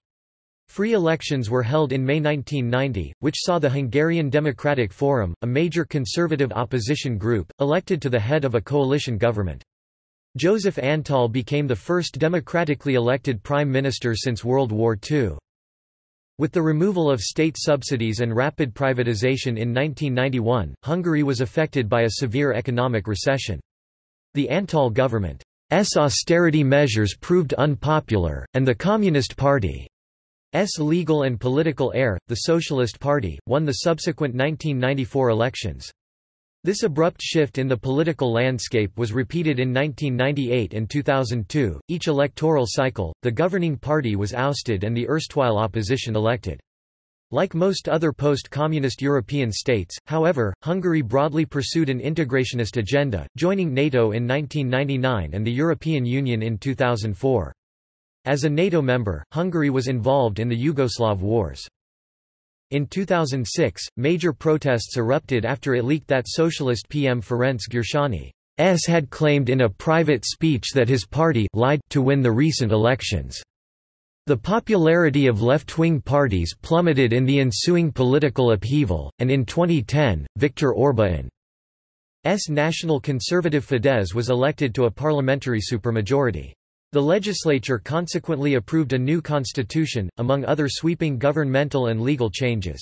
Free elections were held in May 1990, which saw the Hungarian Democratic Forum, a major conservative opposition group, elected to the head of a coalition government. József Antal became the first democratically elected prime minister since World War II. With the removal of state subsidies and rapid privatization in 1991, Hungary was affected by a severe economic recession. The Antal government's austerity measures proved unpopular, and the Communist Party's legal and political heir, the Socialist Party, won the subsequent 1994 elections. This abrupt shift in the political landscape was repeated in 1998 and 2002. Each electoral cycle, the governing party was ousted and the erstwhile opposition elected. Like most other post-communist European states, however, Hungary broadly pursued an integrationist agenda, joining NATO in 1999 and the European Union in 2004. As a NATO member, Hungary was involved in the Yugoslav Wars. In 2006, major protests erupted after it leaked that socialist PM Ferenc Gyurcsány's had claimed in a private speech that his party lied to win the recent elections. The popularity of left-wing parties plummeted in the ensuing political upheaval, and in 2010, Viktor Orbán's national conservative Fidesz was elected to a parliamentary supermajority. The legislature consequently approved a new constitution, among other sweeping governmental and legal changes.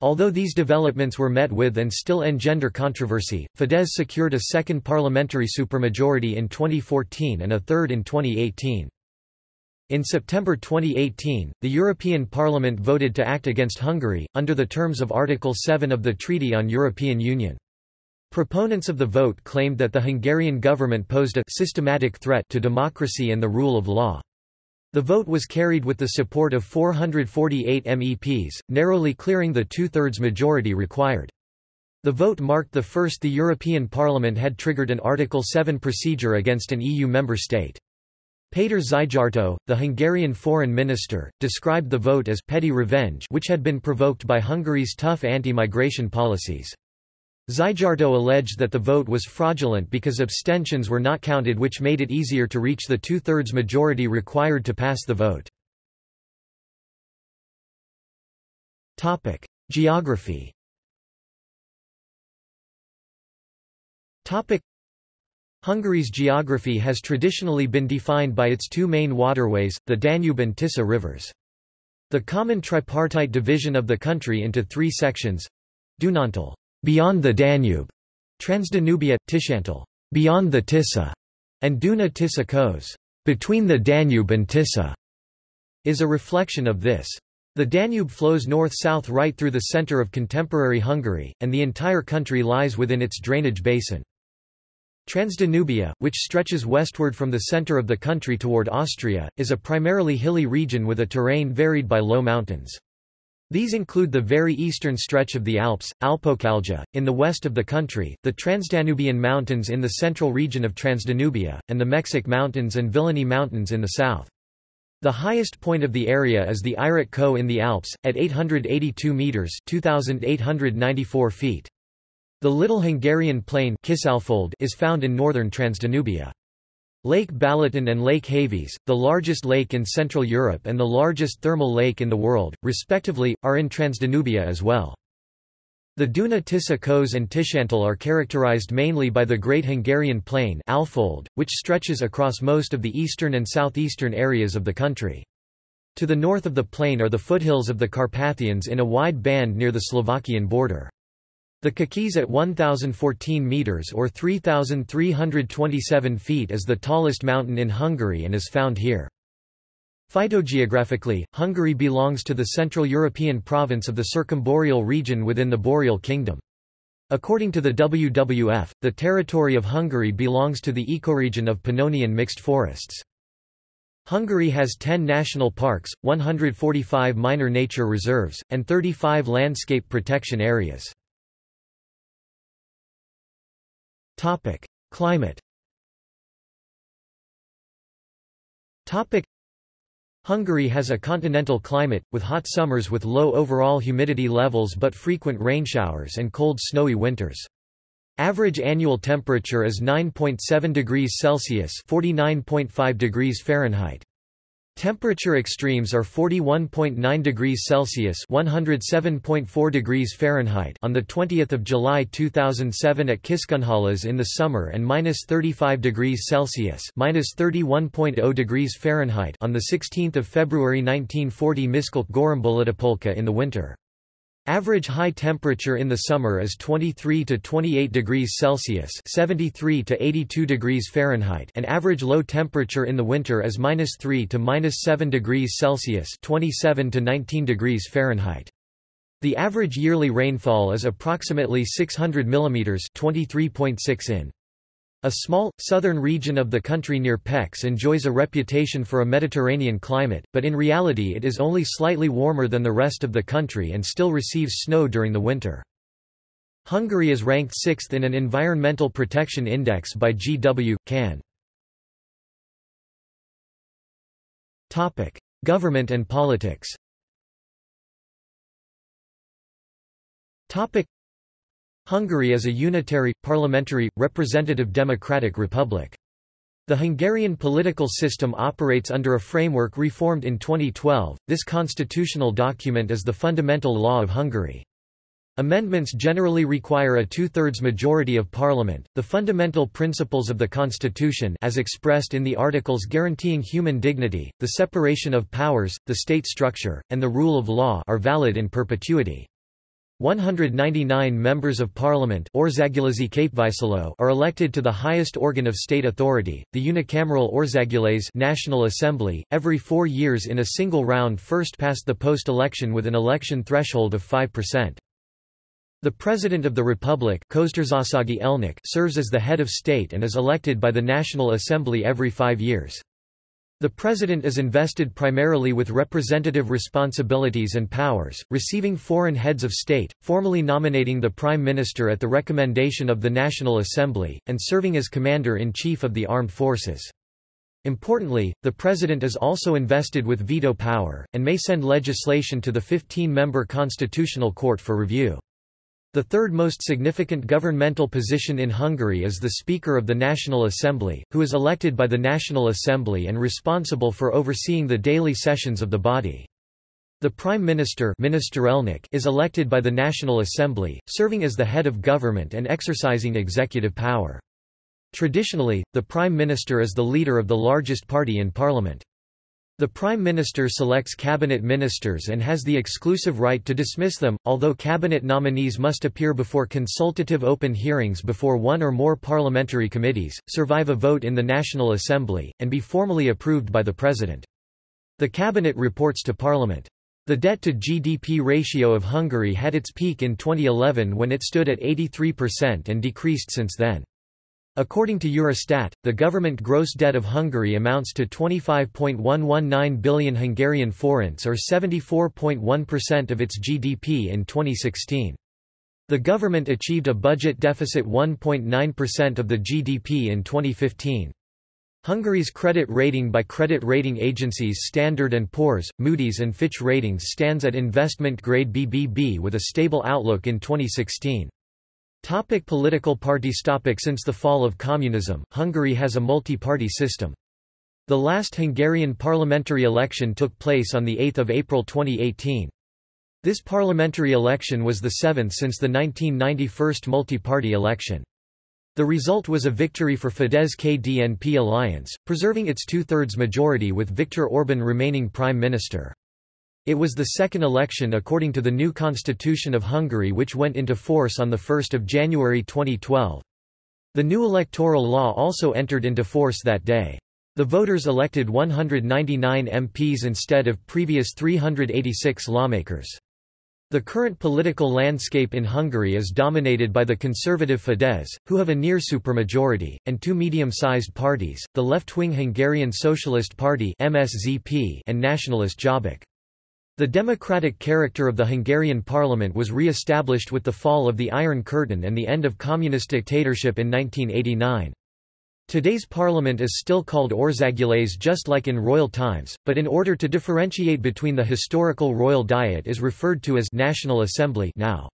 Although these developments were met with and still engender controversy, Fidesz secured a second parliamentary supermajority in 2014 and a third in 2018. In September 2018, the European Parliament voted to act against Hungary, under the terms of Article 7 of the Treaty on European Union. Proponents of the vote claimed that the Hungarian government posed a systematic threat to democracy and the rule of law. The vote was carried with the support of 448 MEPs, narrowly clearing the two-thirds majority required. The vote marked the first the European Parliament had triggered an Article 7 procedure against an EU member state. Péter Szijjártó, the Hungarian foreign minister, described the vote as petty revenge, which had been provoked by Hungary's tough anti-migration policies. Zijardo alleged that the vote was fraudulent because abstentions were not counted, which made it easier to reach the two-thirds majority required to pass the vote. Geography. Hungary's geography has traditionally been defined by its two main waterways, the Danube and Tisza rivers. The common tripartite division of the country into three sections: Dunantal, beyond the Danube; Transdanubia, Tishantal, beyond the Tisza; and Duna-Tisza Kos, between the Danube and Tisza, is a reflection of this. The Danube flows north-south right through the center of contemporary Hungary, and the entire country lies within its drainage basin. Transdanubia, which stretches westward from the center of the country toward Austria, is a primarily hilly region with a terrain varied by low mountains. These include the very eastern stretch of the Alps, Alpocalgia, in the west of the country, the Transdanubian Mountains in the central region of Transdanubia, and the Mexic Mountains and Villany Mountains in the south. The highest point of the area is the Eirik Kó in the Alps, at 882 metres (2,894 feet). The Little Hungarian Plain is found in northern Transdanubia. Lake Balaton and Lake Haves, the largest lake in Central Europe and the largest thermal lake in the world, respectively, are in Transdanubia as well. The Duna-Tisza Kos and Tishantal are characterized mainly by the Great Hungarian Plain, which stretches across most of the eastern and southeastern areas of the country. To the north of the plain are the foothills of the Carpathians in a wide band near the Slovakian border. The Kekes at 1,014 metres or 3,327 feet is the tallest mountain in Hungary and is found here. Phytogeographically, Hungary belongs to the Central European province of the Circumboreal region within the Boreal Kingdom. According to the WWF, the territory of Hungary belongs to the ecoregion of Pannonian mixed forests. Hungary has 10 national parks, 145 minor nature reserves, and 35 landscape protection areas. Topic: Climate. Hungary has a continental climate with hot summers with low overall humidity levels but frequent rainshowers and cold snowy winters. Average annual temperature is 9.7 degrees Celsius (49.5 degrees Fahrenheit). Temperature extremes are 41.9 degrees Celsius (107.4 degrees Fahrenheit) on the 20th of July 2007 at Kiskunhalas in the summer, and -35 degrees Celsius (-31.0 degrees Fahrenheit) on the 16th of February 1940 Miskolc-Gorombolitopolka in the winter. Average high temperature in the summer is 23 to 28 degrees Celsius (73 to 82 degrees Fahrenheit), and average low temperature in the winter is -3 to -7 degrees Celsius (27 to 19 degrees Fahrenheit). The average yearly rainfall is approximately 600 mm (23.6 in). A small, southern region of the country near Pécs enjoys a reputation for a Mediterranean climate, but in reality it is only slightly warmer than the rest of the country and still receives snow during the winter. Hungary is ranked 6th in an Environmental Protection Index by GW.can. Government and politics. Hungary is a unitary, parliamentary, representative democratic republic. The Hungarian political system operates under a framework reformed in 2012. This constitutional document is the fundamental law of Hungary. Amendments generally require a two-thirds majority of parliament. The fundamental principles of the constitution, as expressed in the articles guaranteeing human dignity, the separation of powers, the state structure, and the rule of law, are valid in perpetuity. 199 members of parliament are elected to the highest organ of state authority, the unicameral Országgyűlés National Assembly, every 4 years in a single round first past the post-election with an election threshold of 5%. The President of the Republic serves as the head of state and is elected by the National Assembly every 5 years. The president is invested primarily with representative responsibilities and powers, receiving foreign heads of state, formally nominating the prime minister at the recommendation of the National Assembly, and serving as commander-in-chief of the armed forces. Importantly, the president is also invested with veto power, and may send legislation to the 15-member Constitutional Court for review. The third most significant governmental position in Hungary is the Speaker of the National Assembly, who is elected by the National Assembly and responsible for overseeing the daily sessions of the body. The Prime Minister is elected by the National Assembly, serving as the head of government and exercising executive power. Traditionally, the Prime Minister is the leader of the largest party in Parliament. The Prime Minister selects cabinet ministers and has the exclusive right to dismiss them, although cabinet nominees must appear before consultative open hearings before one or more parliamentary committees, survive a vote in the National Assembly, and be formally approved by the President. The cabinet reports to Parliament. The debt-to-GDP ratio of Hungary had its peak in 2011 when it stood at 83% and decreased since then. According to Eurostat, the government gross debt of Hungary amounts to 25.119 billion Hungarian forints, or 74.1% of its GDP in 2016. The government achieved a budget deficit 1.9% of the GDP in 2015. Hungary's credit rating by credit rating agencies Standard & Poor's, Moody's and Fitch Ratings stands at investment grade BBB with a stable outlook in 2016. Topic: political parties. Topic: since the fall of communism, Hungary has a multi-party system. The last Hungarian parliamentary election took place on 8 April 2018. This parliamentary election was the seventh since the 1991 multi-party election. The result was a victory for Fidesz-KDNP alliance, preserving its two-thirds majority with Viktor Orbán remaining prime minister. It was the second election according to the new constitution of Hungary, which went into force on 1 January 2012. The new electoral law also entered into force that day. The voters elected 199 MPs instead of previous 386 lawmakers. The current political landscape in Hungary is dominated by the conservative Fidesz, who have a near supermajority, and two medium-sized parties, the left-wing Hungarian Socialist Party (MSZP) and nationalist Jobbik. The democratic character of the Hungarian parliament was re-established with the fall of the Iron Curtain and the end of communist dictatorship in 1989. Today's parliament is still called Országgyűlés just like in royal times, but in order to differentiate between the historical royal diet is referred to as National Assembly now.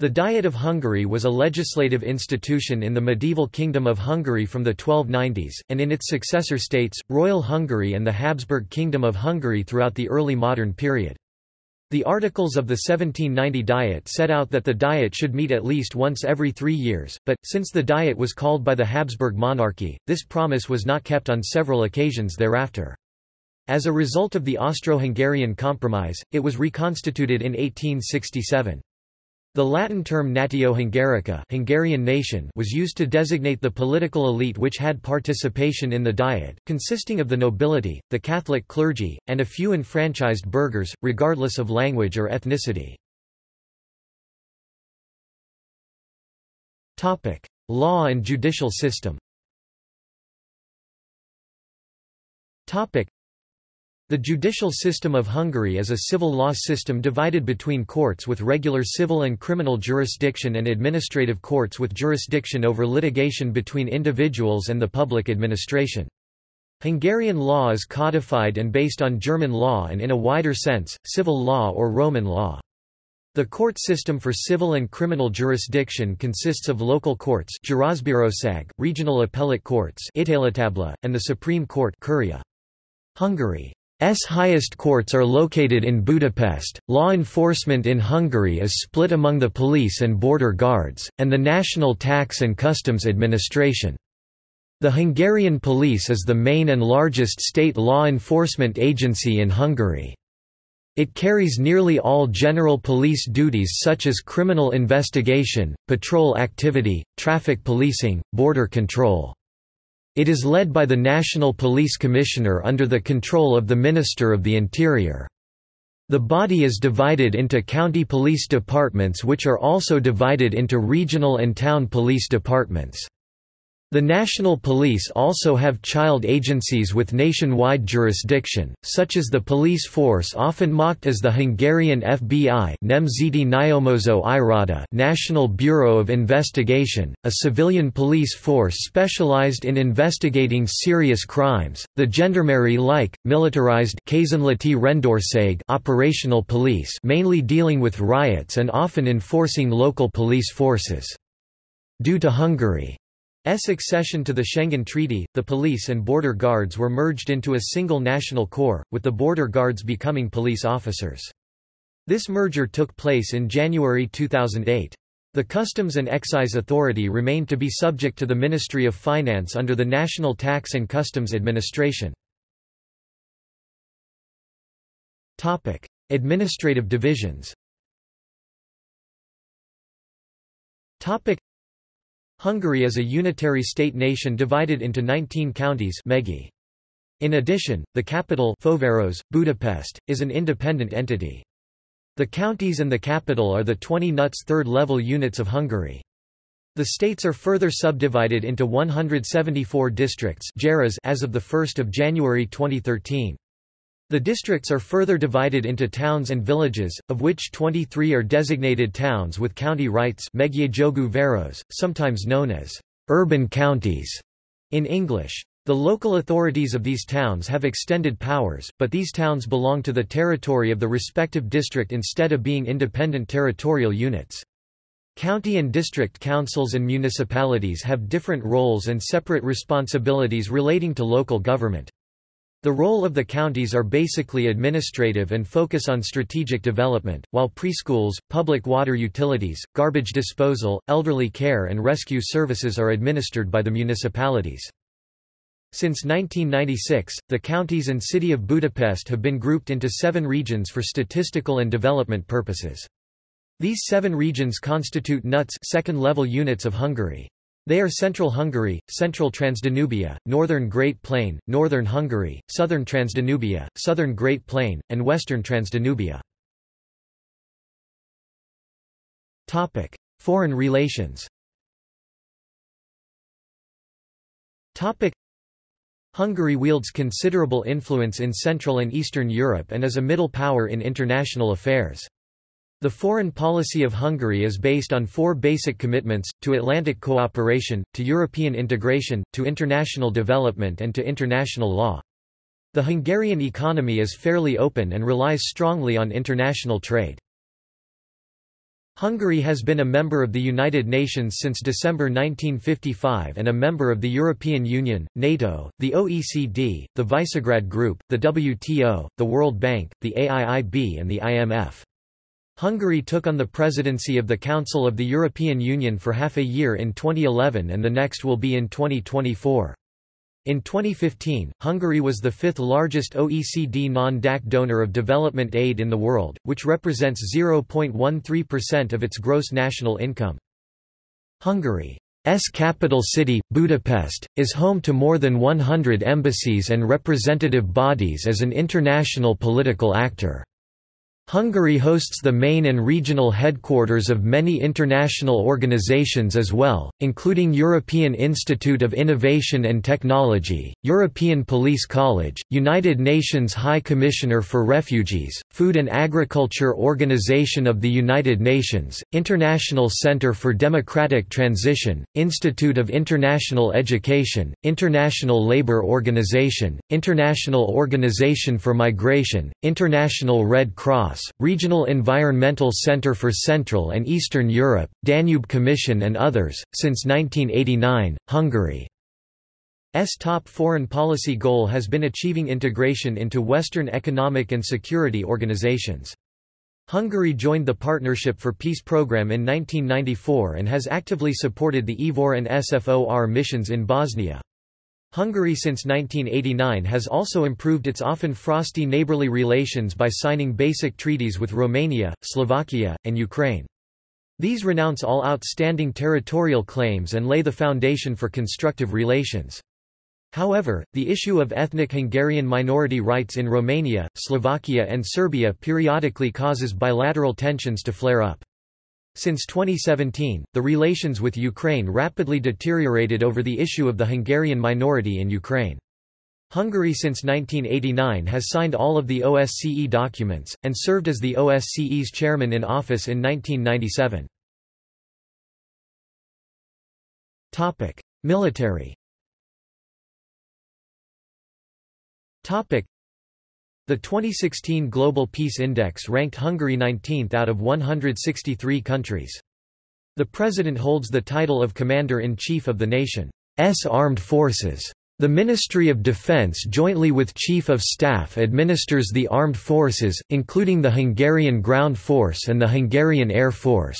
The Diet of Hungary was a legislative institution in the medieval Kingdom of Hungary from the 1290s, and in its successor states, Royal Hungary and the Habsburg Kingdom of Hungary throughout the early modern period. The articles of the 1790 Diet set out that the Diet should meet at least once every 3 years, but, since the Diet was called by the Habsburg monarchy, this promise was not kept on several occasions thereafter. As a result of the Austro-Hungarian Compromise, it was reconstituted in 1867. The Latin term natio hungarica, Hungarian nation, was used to designate the political elite which had participation in the Diet, consisting of the nobility, the Catholic clergy, and a few enfranchised burghers, regardless of language or ethnicity. Topic: law and judicial system. Topic: the judicial system of Hungary is a civil law system divided between courts with regular civil and criminal jurisdiction and administrative courts with jurisdiction over litigation between individuals and the public administration. Hungarian law is codified and based on German law and, in a wider sense, civil law or Roman law. The court system for civil and criminal jurisdiction consists of local courts, regional appellate courts, and the Supreme Court. Hungary's highest courts are located in Budapest. Law enforcement in Hungary is split among the police and border guards, and the National Tax and Customs Administration. The Hungarian police is the main and largest state law enforcement agency in Hungary. It carries nearly all general police duties such as criminal investigation, patrol activity, traffic policing, border control. It is led by the National Police Commissioner under the control of the Minister of the Interior. The body is divided into county police departments, which are also divided into regional and town police departments. The National Police also have child agencies with nationwide jurisdiction, such as the police force often mocked as the Hungarian FBI Nemzeti Nyomozo Irada National Bureau of Investigation, a civilian police force specialized in investigating serious crimes, the gendarmerie-like, militarized operational police mainly dealing with riots and often enforcing local police forces. Due to Hungary's accession to the Schengen Treaty, the police and border guards were merged into a single national corps, with the border guards becoming police officers. This merger took place in January 2008. The Customs and Excise Authority remained to be subject to the Ministry of Finance under the National Tax and Customs Administration. Topic: Administrative divisions. Topic: Hungary is a unitary state-nation divided into 19 counties. In addition, the capital Főváros, Budapest, is an independent entity. The counties and the capital are the 20 NUTS third-level units of Hungary. The states are further subdivided into 174 districts as of 1 January 2013. The districts are further divided into towns and villages, of which 23 are designated towns with county rights, sometimes known as urban counties in English. The local authorities of these towns have extended powers, but these towns belong to the territory of the respective district instead of being independent territorial units. County and district councils and municipalities have different roles and separate responsibilities relating to local government. The role of the counties are basically administrative and focus on strategic development, while preschools, public water utilities, garbage disposal, elderly care and rescue services are administered by the municipalities. Since 1996, the counties and city of Budapest have been grouped into 7 regions for statistical and development purposes. These 7 regions constitute NUTS second-level units of Hungary. They are Central Hungary, Central Transdanubia, Northern Great Plain, Northern Hungary, Southern Transdanubia, Southern Great Plain, and Western Transdanubia. Topic: Foreign relations. Topic: Hungary wields considerable influence in Central and Eastern Europe and is a middle power in international affairs. The foreign policy of Hungary is based on 4 basic commitments, to Atlantic cooperation, to European integration, to international development and to international law. The Hungarian economy is fairly open and relies strongly on international trade. Hungary has been a member of the United Nations since December 1955 and a member of the European Union, NATO, the OECD, the Visegrad Group, the WTO, the World Bank, the AIIB and the IMF. Hungary took on the presidency of the Council of the European Union for half a year in 2011 and the next will be in 2024. In 2015, Hungary was the 5th largest OECD non-DAC donor of development aid in the world, which represents 0.13% of its gross national income. Hungary's capital city, Budapest, is home to more than 100 embassies and representative bodies as an international political actor. Hungary hosts the main and regional headquarters of many international organizations as well, including European Institute of Innovation and Technology, European Police College, United Nations High Commissioner for Refugees, Food and Agriculture Organization of the United Nations, International Center for Democratic Transition, Institute of International Education, International Labour Organization, International Organization for Migration, International Red Cross, Regional Environmental Center for Central and Eastern Europe, Danube Commission and others. Since 1989, Hungary's top foreign policy goal has been achieving integration into Western economic and security organizations. Hungary joined the Partnership for Peace program in 1994 and has actively supported the IVOR and SFOR missions in Bosnia. Hungary since 1989 has also improved its often frosty neighborly relations by signing basic treaties with Romania, Slovakia, and Ukraine. These renounce all outstanding territorial claims and lay the foundation for constructive relations. However, the issue of ethnic Hungarian minority rights in Romania, Slovakia, and Serbia periodically causes bilateral tensions to flare up. Since 2017, the relations with Ukraine rapidly deteriorated over the issue of the Hungarian minority in Ukraine. Hungary since 1989 has signed all of the OSCE documents, and served as the OSCE's chairman in office in 1997. Military. The 2016 Global Peace Index ranked Hungary 19th out of 163 countries. The president holds the title of Commander-in-Chief of the nation's armed forces. The Ministry of Defense jointly with Chief of Staff administers the armed forces, including the Hungarian Ground Force and the Hungarian Air Force.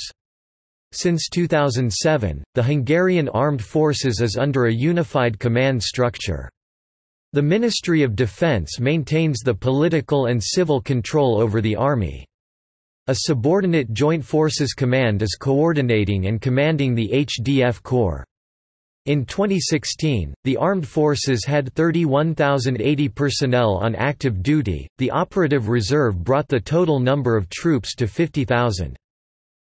Since 2007, the Hungarian Armed Forces is under a unified command structure. The Ministry of Defense maintains the political and civil control over the army. A subordinate Joint Forces Command is coordinating and commanding the HDF Corps. In 2016, the armed forces had 31,080 personnel on active duty. The operative reserve brought the total number of troops to 50,000.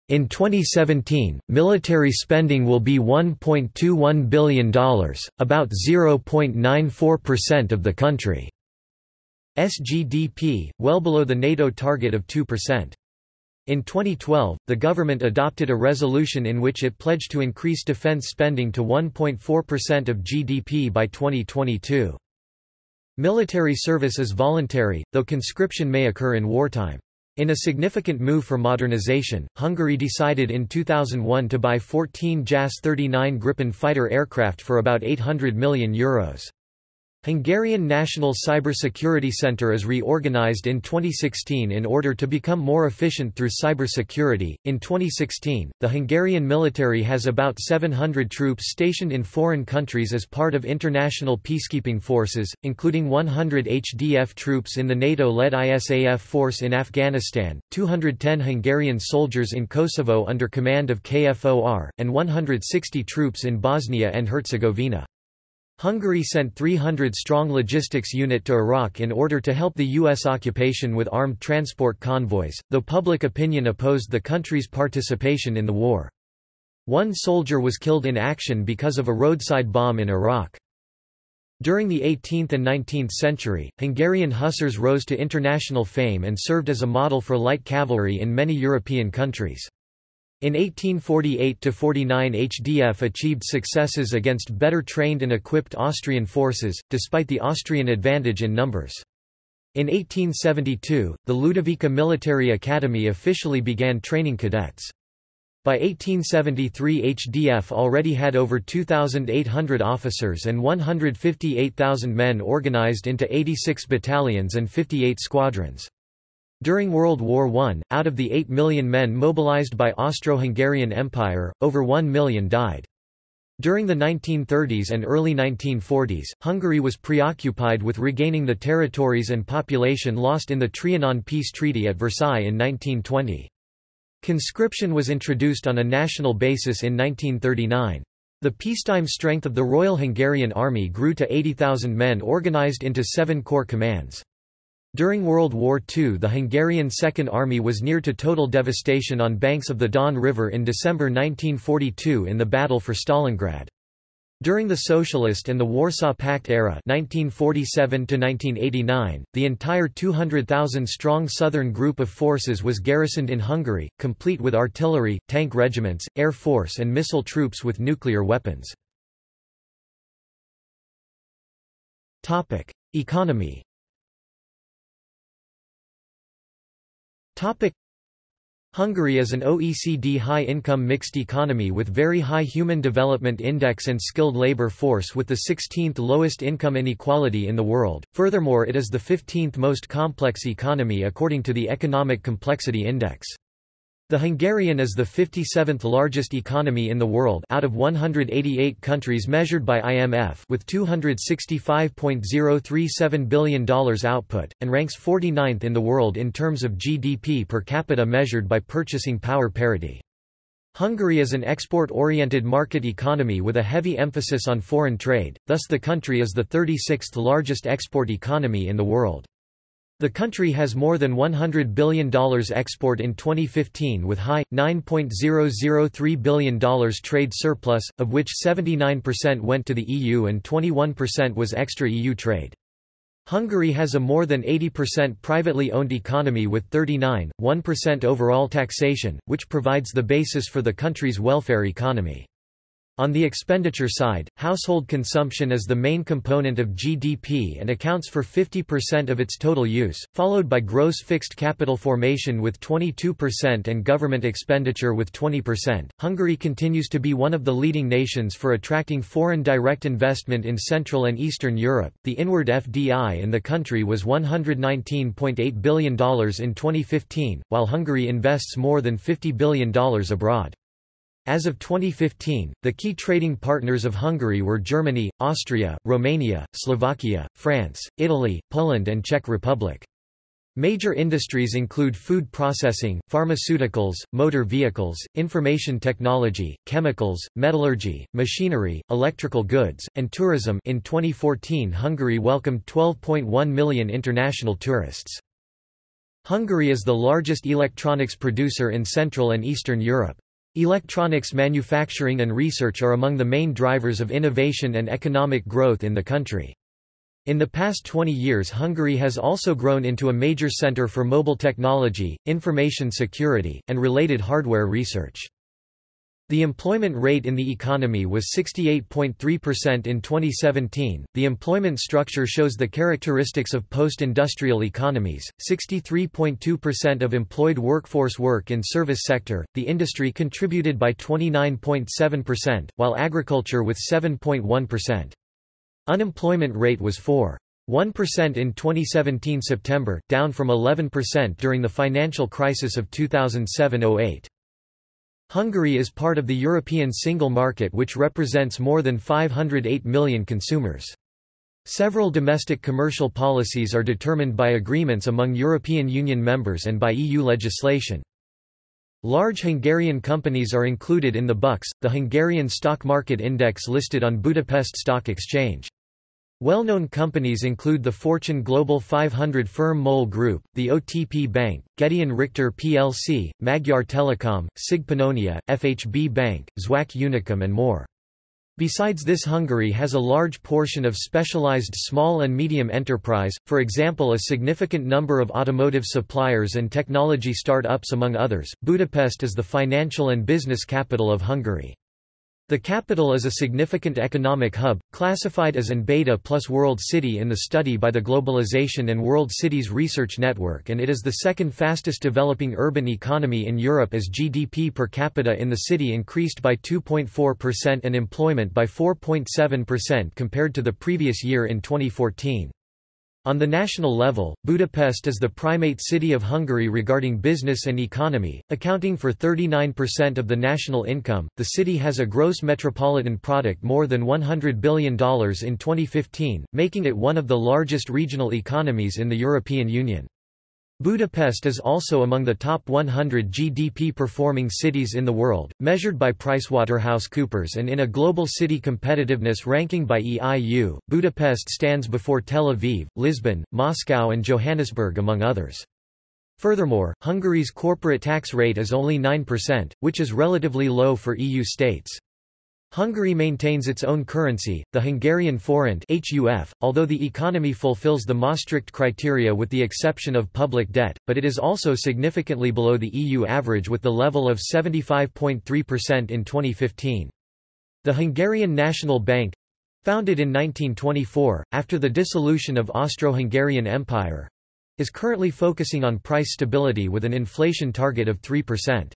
In 2017, military spending will be $1.21 billion, about 0.94% of the country's GDP, well below the NATO target of 2%. In 2012, the government adopted a resolution in which it pledged to increase defense spending to 1.4% of GDP by 2022. Military service is voluntary, though conscription may occur in wartime. In a significant move for modernization, Hungary decided in 2001 to buy 14 JAS-39 Gripen fighter aircraft for about €800 million. Hungarian National Cybersecurity Center is reorganized in 2016 in order to become more efficient through cybersecurity. In 2016, the Hungarian military has about 700 troops stationed in foreign countries as part of international peacekeeping forces, including 100 HDF troops in the NATO-led ISAF force in Afghanistan, 210 Hungarian soldiers in Kosovo under command of KFOR, and 160 troops in Bosnia and Herzegovina. Hungary sent 300-strong logistics unit to Iraq in order to help the U.S. occupation with armed transport convoys, though public opinion opposed the country's participation in the war. One soldier was killed in action because of a roadside bomb in Iraq. During the 18th and 19th century, Hungarian hussars rose to international fame and served as a model for light cavalry in many European countries. In 1848–49 HDF achieved successes against better trained and equipped Austrian forces, despite the Austrian advantage in numbers. In 1872, the Ludovica Military Academy officially began training cadets. By 1873 HDF already had over 2,800 officers and 158,000 men organized into 86 battalions and 58 squadrons. During World War I, out of the 8 million men mobilized by Austro-Hungarian Empire, over 1 million died. During the 1930s and early 1940s, Hungary was preoccupied with regaining the territories and population lost in the Trianon Peace Treaty at Versailles in 1920. Conscription was introduced on a national basis in 1939. The peacetime strength of the Royal Hungarian Army grew to 80,000 men organized into 7 corps commands. During World War II, the Hungarian Second Army was near to total devastation on banks of the Don River in December 1942 in the battle for Stalingrad. During the Socialist and the Warsaw Pact era (1947–1989), the entire 200,000-strong southern group of forces was garrisoned in Hungary, complete with artillery, tank regiments, air force and missile troops with nuclear weapons. Economy. Hungary is an OECD high-income mixed economy with very high Human Development Index and skilled labor force with the 16th lowest income inequality in the world. Furthermore, it is the 15th most complex economy according to the Economic Complexity Index. The Hungarian is the 57th largest economy in the world out of 188 countries measured by IMF with $265.037 billion output, and ranks 49th in the world in terms of GDP per capita measured by purchasing power parity. Hungary is an export-oriented market economy with a heavy emphasis on foreign trade, thus the country is the 36th largest export economy in the world. The country has more than $100 billion export in 2015 with high, $9.003 billion trade surplus, of which 79% went to the EU and 21% was extra-EU trade. Hungary has a more than 80% privately owned economy with 39.1% overall taxation, which provides the basis for the country's welfare economy. On the expenditure side, household consumption is the main component of GDP and accounts for 50% of its total use, followed by gross fixed capital formation with 22% and government expenditure with 20%. Hungary continues to be one of the leading nations for attracting foreign direct investment in Central and Eastern Europe. The inward FDI in the country was $119.8 billion in 2015, while Hungary invests more than $50 billion abroad. As of 2015, the key trading partners of Hungary were Germany, Austria, Romania, Slovakia, France, Italy, Poland and Czech Republic. Major industries include food processing, pharmaceuticals, motor vehicles, information technology, chemicals, metallurgy, machinery, electrical goods, and tourism. In 2014, Hungary welcomed 12.1 million international tourists. Hungary is the largest electronics producer in Central and Eastern Europe. Electronics manufacturing and research are among the main drivers of innovation and economic growth in the country. In the past 20 years, Hungary has also grown into a major center for mobile technology, information security, and related hardware research. The employment rate in the economy was 68.3% in 2017. The employment structure shows the characteristics of post-industrial economies. 63.2% of employed workforce work in service sector, the industry contributed by 29.7%, while agriculture with 7.1%. Unemployment rate was 4.1% in 2017 September, down from 11% during the financial crisis of 2007-08. Hungary is part of the European single market, which represents more than 508 million consumers. Several domestic commercial policies are determined by agreements among European Union members and by EU legislation. Large Hungarian companies are included in the BUX, the Hungarian stock market index listed on Budapest Stock Exchange. Well-known companies include the Fortune Global 500 firm MOL Group, the OTP Bank, Gedeon Richter plc, Magyar Telekom, SIG Pannónia, FHB Bank, Zwack Unicom and more. Besides this, Hungary has a large portion of specialized small and medium enterprise, for example a significant number of automotive suppliers and technology start-ups among others. Budapest is the financial and business capital of Hungary. The capital is a significant economic hub, classified as an Beta plus World City in the study by the Globalization and World Cities Research Network, and it is the second fastest developing urban economy in Europe as GDP per capita in the city increased by 2.4% and employment by 4.7% compared to the previous year in 2014. On the national level, Budapest is the primate city of Hungary regarding business and economy, accounting for 39% of the national income. The city has a gross metropolitan product more than $100 billion in 2015, making it one of the largest regional economies in the European Union. Budapest is also among the top 100 GDP-performing cities in the world, measured by PricewaterhouseCoopers and in a global city competitiveness ranking by EIU. Budapest stands before Tel Aviv, Lisbon, Moscow and Johannesburg among others. Furthermore, Hungary's corporate tax rate is only 9%, which is relatively low for EU states. Hungary maintains its own currency, the Hungarian forint HUF, although the economy fulfills the Maastricht criteria with the exception of public debt, but it is also significantly below the EU average with the level of 75.3% in 2015. The Hungarian National Bank, founded in 1924, after the dissolution of Austro-Hungarian Empire, is currently focusing on price stability with an inflation target of 3%.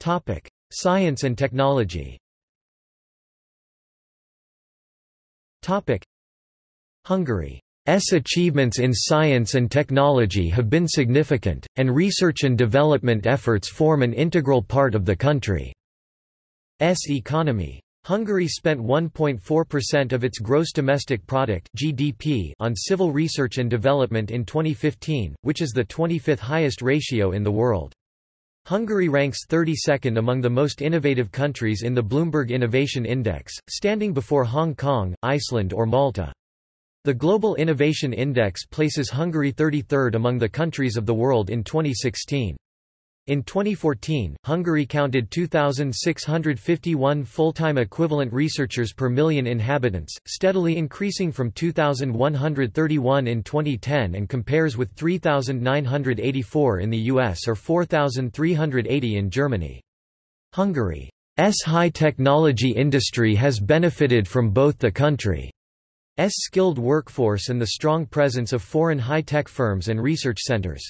Topic: Science and technology. Topic: Hungary's achievements in science and technology have been significant, and research and development efforts form an integral part of the country's economy. Hungary spent 1.4% of its gross domestic product (GDP) on civil research and development in 2015, which is the 25th highest ratio in the world. Hungary ranks 32nd among the most innovative countries in the Bloomberg Innovation Index, standing before Hong Kong, Iceland or Malta. The Global Innovation Index places Hungary 33rd among the countries of the world in 2016. In 2014, Hungary counted 2,651 full-time equivalent researchers per million inhabitants, steadily increasing from 2,131 in 2010 and compares with 3,984 in the US or 4,380 in Germany. Hungary's high-technology industry has benefited from both the country's skilled workforce and the strong presence of foreign high-tech firms and research centers.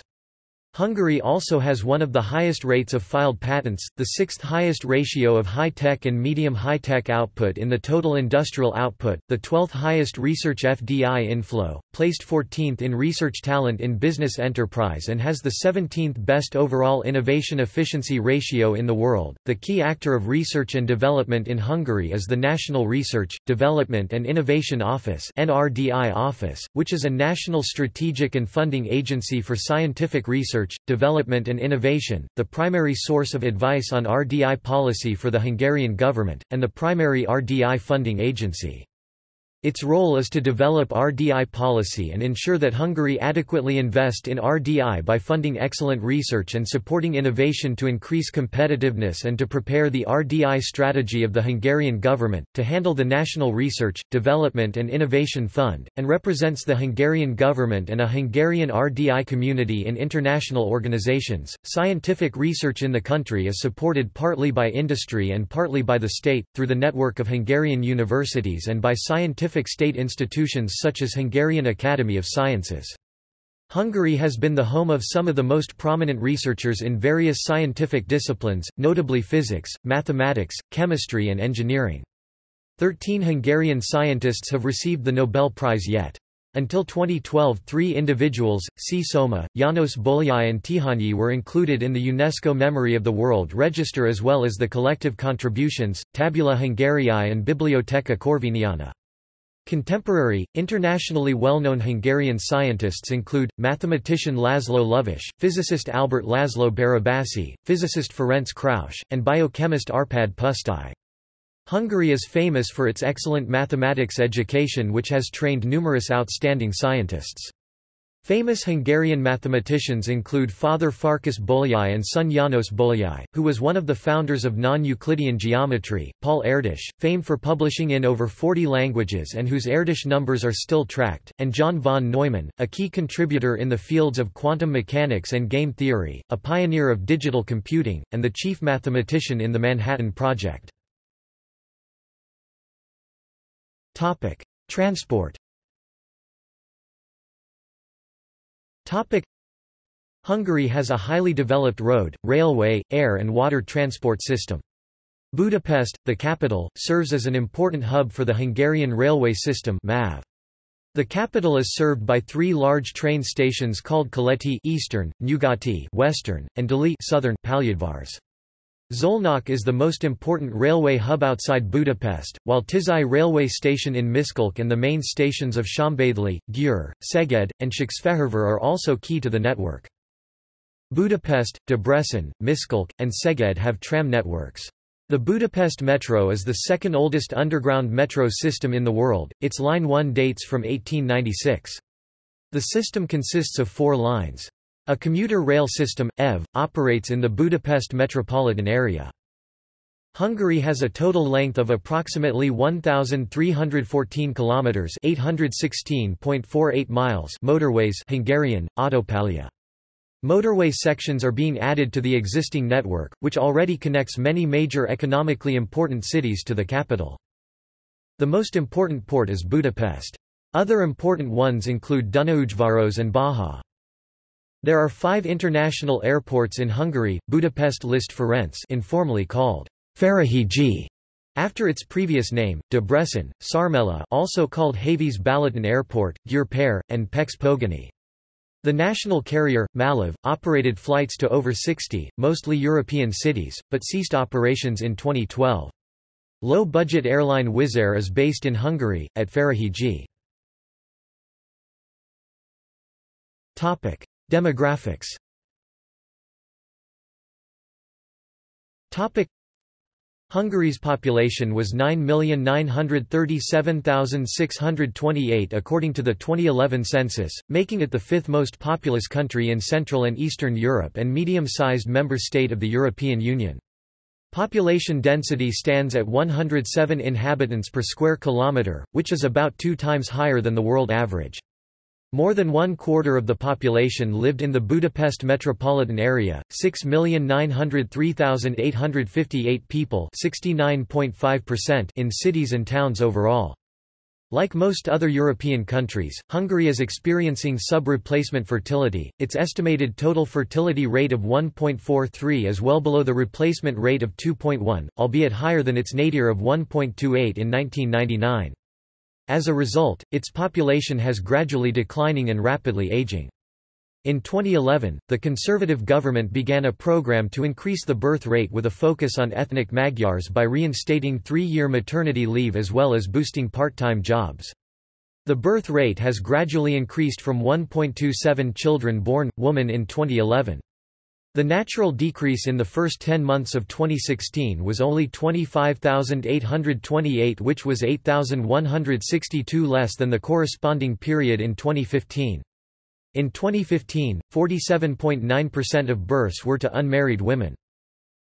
Hungary also has one of the highest rates of filed patents, the sixth highest ratio of high-tech and medium-high-tech output in the total industrial output, the 12th highest research FDI inflow, placed 14th in research talent in business enterprise, and has the 17th best overall innovation efficiency ratio in the world. The key actor of research and development in Hungary is the National Research, Development and Innovation Office (NRDI Office), which is a national strategic and funding agency for scientific research, development and innovation, the primary source of advice on RDI policy for the Hungarian government, and the primary RDI funding agency. Its role is to develop RDI policy and ensure that Hungary adequately invests in RDI by funding excellent research and supporting innovation to increase competitiveness and to prepare the RDI strategy of the Hungarian government, to handle the National Research, Development and Innovation Fund, and represents the Hungarian government and a Hungarian RDI community in international organizations. Scientific research in the country is supported partly by industry and partly by the state, through the network of Hungarian universities and by scientific state institutions such as Hungarian Academy of Sciences. Hungary has been the home of some of the most prominent researchers in various scientific disciplines, notably physics, mathematics, chemistry and engineering. 13 Hungarian scientists have received the Nobel Prize yet. Until 2012, 3 individuals, C. Soma, János Bolyai and Tihanyi, were included in the UNESCO Memory of the World Register, as well as the collective contributions, Tabula Hungariae and Biblioteca Corviniana. Contemporary, internationally well-known Hungarian scientists include, mathematician László Lovish, physicist Albert László Barabásy, physicist Ferenc Krauss, and biochemist Árpád Pusztai. Hungary is famous for its excellent mathematics education, which has trained numerous outstanding scientists. Famous Hungarian mathematicians include Father Farkas Bolyai and son János Bolyai, who was one of the founders of non-Euclidean geometry, Paul Erdős, famed for publishing in over 40 languages and whose Erdős numbers are still tracked, and John von Neumann, a key contributor in the fields of quantum mechanics and game theory, a pioneer of digital computing, and the chief mathematician in the Manhattan Project. Transport. Hungary has a highly developed road, railway, air and water transport system. Budapest, the capital, serves as an important hub for the Hungarian railway system (MÁV). The capital is served by 3 large train stations called Keleti (Eastern), Nyugati (Western), and Déli (Southern) Pályadvars. Szolnok is the most important railway hub outside Budapest, while Tizai railway station in Miskolc and the main stations of Szombathely, Győr, Szeged, and Székesfehérvár are also key to the network. Budapest, Debrecen, Miskolc, and Szeged have tram networks. The Budapest Metro is the second oldest underground metro system in the world. Its Line 1 dates from 1896. The system consists of 4 lines. A commuter rail system, EV, operates in the Budapest metropolitan area. Hungary has a total length of approximately 1,314 kilometers (816.48 miles) motorways (Hungarian: autópálya). Motorway sections are being added to the existing network, which already connects many major economically important cities to the capital. The most important port is Budapest. Other important ones include Dunaújváros and Baja. There are 5 international airports in Hungary. Budapest Liszt Ferenc, informally called Ferihegyi, after its previous name, Debrecen, Sarmela, also called Havíz Balaton Airport, Győr-Pér, and Pécs Pogoni. The national carrier, Málav, operated flights to over 60, mostly European cities, but ceased operations in 2012. Low-budget airline Wizz Air is based in Hungary, at Ferihegyi. Demographics. Hungary's population was 9,937,628 according to the 2011 census, making it the fifth most populous country in Central and Eastern Europe and medium-sized member state of the European Union. Population density stands at 107 inhabitants per square kilometre, which is about 2 times higher than the world average. More than 1/4 of the population lived in the Budapest metropolitan area, 6,903,858 people, 69.5% in cities and towns overall. Like most other European countries, Hungary is experiencing sub-replacement fertility. Its estimated total fertility rate of 1.43 is well below the replacement rate of 2.1, albeit higher than its nadir of 1.28 in 1999. As a result, its population has gradually declining and rapidly aging. In 2011, the Conservative government began a program to increase the birth rate with a focus on ethnic Magyars by reinstating 3-year maternity leave as well as boosting part-time jobs. The birth rate has gradually increased from 1.27 children born, woman in 2011. The natural decrease in the first 10 months of 2016 was only 25,828, which was 8,162 less than the corresponding period in 2015. In 2015, 47.9% of births were to unmarried women.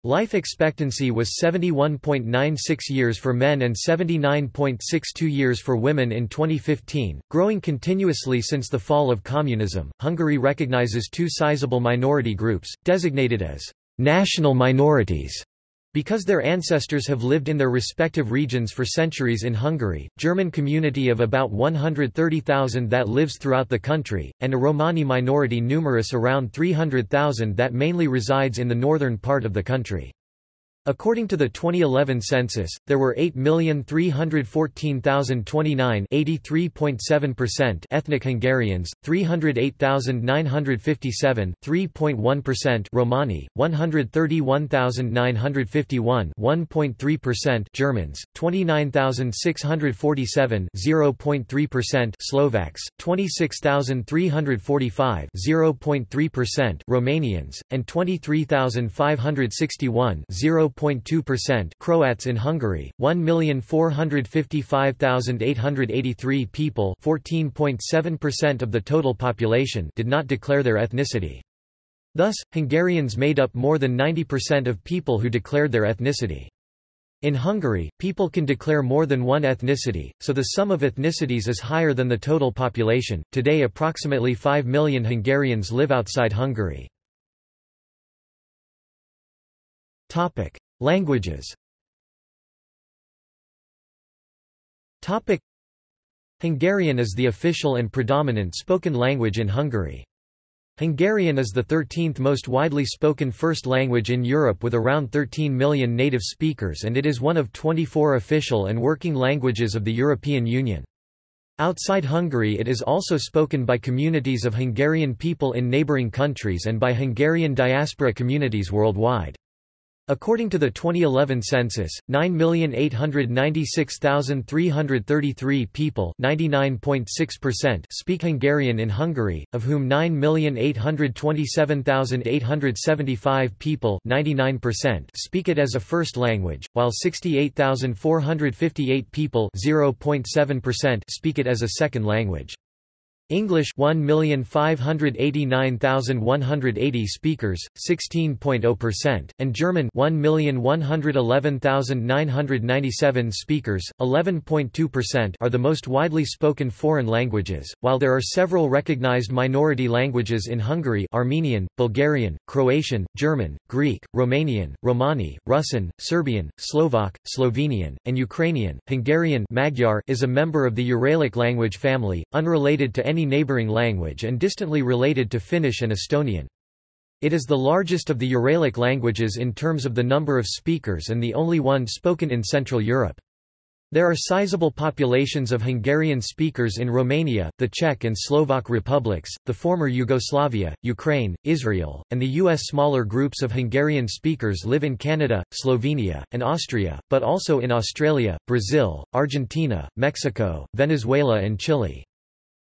Life expectancy was 71.96 years for men and 79.62 years for women in 2015, growing continuously since the fall of communism. Hungary recognizes 2 sizable minority groups, designated as national minorities, because their ancestors have lived in their respective regions for centuries in Hungary: German community of about 130,000 that lives throughout the country, and a Romani minority numerous around 300,000 that mainly resides in the northern part of the country. According to the 2011 census, there were 8,314,029 (83.7%) ethnic Hungarians, 308,957 (3.1%) Romani, 131,951 (1.3%) Germans, 29,647 (0.3%) Slovaks, 26,345 (0.3%) Romanians, and 23,561 0.2% Croats in Hungary. 1,455,883 people, 14.7% of the total population, did not declare their ethnicity. Thus, Hungarians made up more than 90% of people who declared their ethnicity. In Hungary, people can declare more than one ethnicity, so the sum of ethnicities is higher than the total population. Today, approximately 5 million Hungarians live outside Hungary. Topic: Languages. Topic: Hungarian is the official and predominant spoken language in Hungary. Hungarian is the 13th most widely spoken first language in Europe with around 13 million native speakers, and it is one of 24 official and working languages of the European Union. Outside Hungary, it is also spoken by communities of Hungarian people in neighboring countries and by Hungarian diaspora communities worldwide. According to the 2011 census, 9,896,333 people, 99.6%, speak Hungarian in Hungary, of whom 9,827,875 people, 99%, speak it as a first language, while 68,458 people, 0.7%, speak it as a second language. English, 1,589,180 speakers, 16.0%, and German, 1,111,997 speakers, 11.2%, are the most widely spoken foreign languages, while there are several recognized minority languages in Hungary: Armenian, Bulgarian, Croatian, German, Greek, Romanian, Romani, Russian, Serbian, Slovak, Slovenian, and Ukrainian. Hungarian, Magyar, is a member of the Uralic language family, unrelated to any neighboring language and distantly related to Finnish and Estonian. It is the largest of the Uralic languages in terms of the number of speakers and the only one spoken in Central Europe. There are sizable populations of Hungarian speakers in Romania, the Czech and Slovak republics, the former Yugoslavia, Ukraine, Israel, and the U.S. Smaller groups of Hungarian speakers live in Canada, Slovenia, and Austria, but also in Australia, Brazil, Argentina, Mexico, Venezuela, and Chile.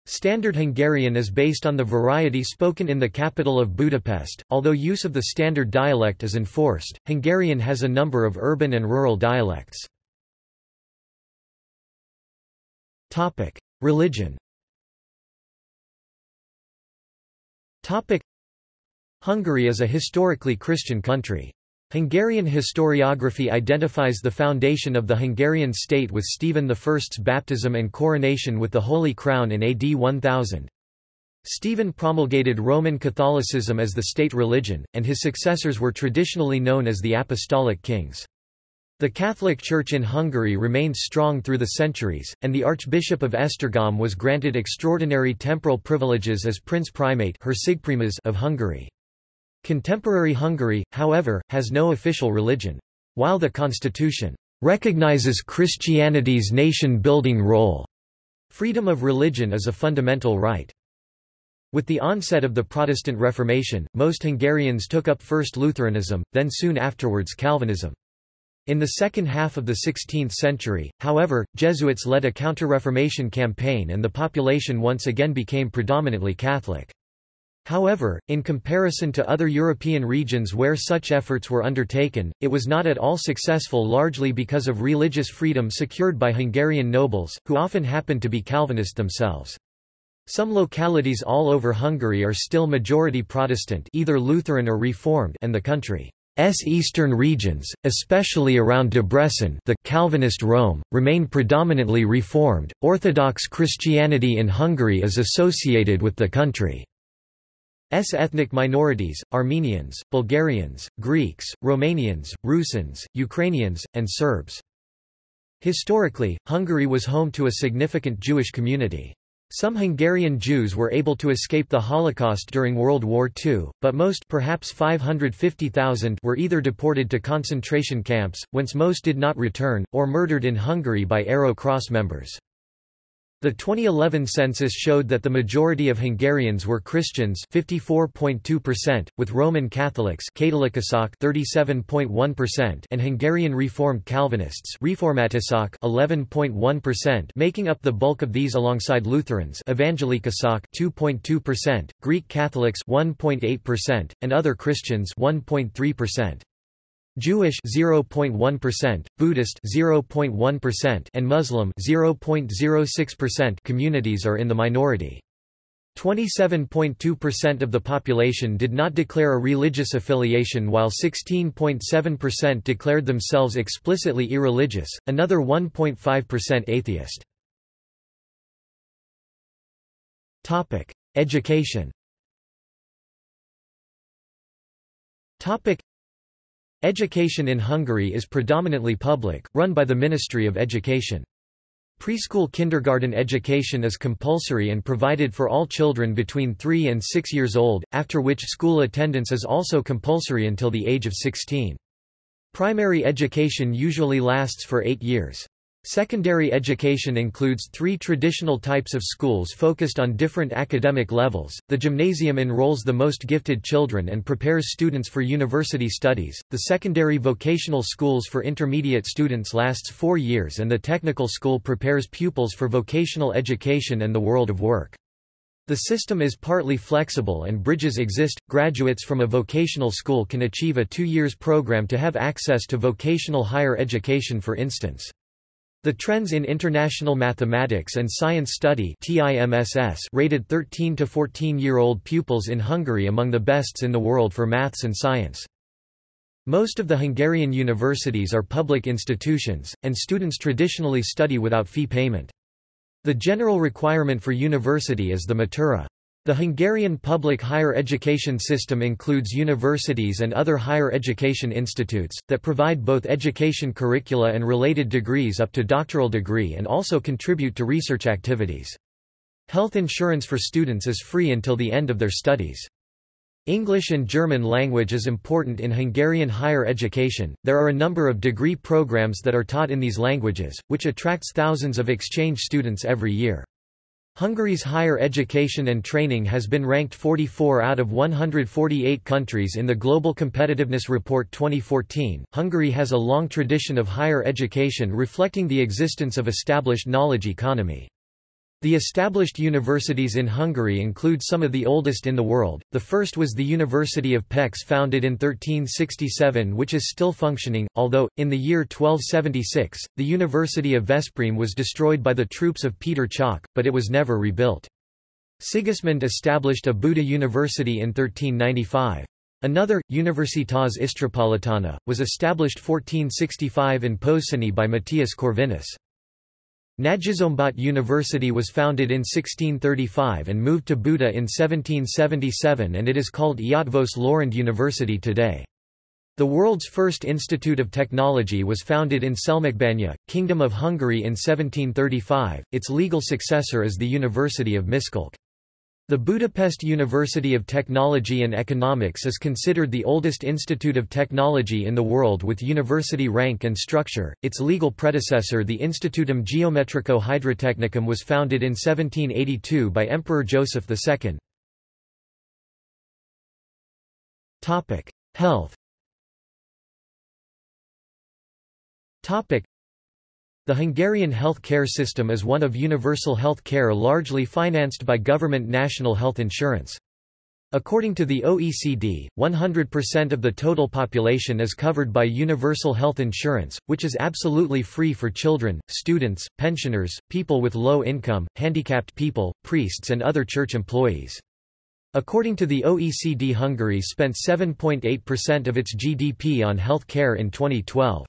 Standard Hungarian is based on the variety spoken in the capital of Budapest, although use of the standard dialect is enforced. Hungarian has a number of urban and rural dialects. Topic: Religion. Topic: Hungary is a historically Christian country. Hungarian historiography identifies the foundation of the Hungarian state with Stephen I's baptism and coronation with the Holy Crown in AD 1000. Stephen promulgated Roman Catholicism as the state religion, and his successors were traditionally known as the Apostolic Kings. The Catholic Church in Hungary remained strong through the centuries, and the Archbishop of Esztergom was granted extraordinary temporal privileges as Prince Primate of Hungary. Contemporary Hungary, however, has no official religion. While the constitution recognizes Christianity's nation-building role, freedom of religion is a fundamental right. With the onset of the Protestant Reformation, most Hungarians took up first Lutheranism, then soon afterwards Calvinism. In the second half of the 16th century, however, Jesuits led a counter-Reformation campaign and the population once again became predominantly Catholic. However, in comparison to other European regions where such efforts were undertaken, it was not at all successful, largely because of religious freedom secured by Hungarian nobles, who often happened to be Calvinist themselves. Some localities all over Hungary are still majority Protestant, either Lutheran or Reformed, and the country's eastern regions, especially around Debrecen, the Calvinist Rome, remain predominantly Reformed. Orthodox Christianity in Hungary is associated with the country. S. ethnic minorities, Armenians, Bulgarians, Greeks, Romanians, Rusins, Ukrainians, and Serbs. Historically, Hungary was home to a significant Jewish community. Some Hungarian Jews were able to escape the Holocaust during World War II, but most, perhaps 550,000, were either deported to concentration camps, whence most did not return, or murdered in Hungary by Arrow Cross members. The 2011 census showed that the majority of Hungarians were Christians, 54.2%, with Roman Catholics, 37.1%, and Hungarian Reformed Calvinists, 11.1%, making up the bulk of these alongside Lutherans, 2.2%, Greek Catholics, 1.8%, and other Christians, 1.3%. Jewish 0.1%, Buddhist 0.1%, and Muslim 0.06% communities are in the minority. 27.2% of the population did not declare a religious affiliation, while 16.7% declared themselves explicitly irreligious, another 1.5% atheist. Topic: Education. Topic: Education in Hungary is predominantly public, run by the Ministry of Education. Preschool kindergarten education is compulsory and provided for all children between 3 and 6 years old, after which school attendance is also compulsory until the age of 16. Primary education usually lasts for 8 years. Secondary education includes 3 traditional types of schools focused on different academic levels. The gymnasium enrolls the most gifted children and prepares students for university studies. The secondary vocational schools for intermediate students lasts 4 years, and the technical school prepares pupils for vocational education and the world of work. The system is partly flexible and bridges exist. Graduates from a vocational school can achieve a 2-year program to have access to vocational higher education, for instance. The Trends in International Mathematics and Science Study rated 13 to 14-year-old pupils in Hungary among the best in the world for maths and science. Most of the Hungarian universities are public institutions, and students traditionally study without fee payment. The general requirement for university is the matura. The Hungarian public higher education system includes universities and other higher education institutes, that provide both education curricula and related degrees up to doctoral degree and also contribute to research activities. Health insurance for students is free until the end of their studies. English and German language is important in Hungarian higher education. There are a number of degree programs that are taught in these languages, which attracts thousands of exchange students every year. Hungary's higher education and training has been ranked 44 out of 148 countries in the Global Competitiveness Report 2014. Hungary has a long tradition of higher education reflecting the existence of established knowledge economy. The established universities in Hungary include some of the oldest in the world. The first was the University of Pécs, founded in 1367, which is still functioning, although, in the year 1276, the University of Veszprém was destroyed by the troops of Peter Csák, but it was never rebuilt. Sigismund established a Buda University in 1395. Another, Universitas Istropolitana, was established 1465 in Poseni by Matthias Corvinus. Nagyszombat University was founded in 1635 and moved to Buda in 1777, and it is called Ijattvos Lorend University today. The world's first institute of technology was founded in Székesfehérvár, Kingdom of Hungary in 1735. Its legal successor is the University of Miskolc. The Budapest University of Technology and Economics is considered the oldest institute of technology in the world with university rank and structure. Its legal predecessor, the Institutum Geometrico Hydrotechnicum, was founded in 1782 by Emperor Joseph II. Topic: Health. Topic: The Hungarian health care system is one of universal health care largely financed by government national health insurance. According to the OECD, 100% of the total population is covered by universal health insurance, which is absolutely free for children, students, pensioners, people with low income, handicapped people, priests and other church employees. According to the OECD, Hungary spent 7.8% of its GDP on health care in 2012.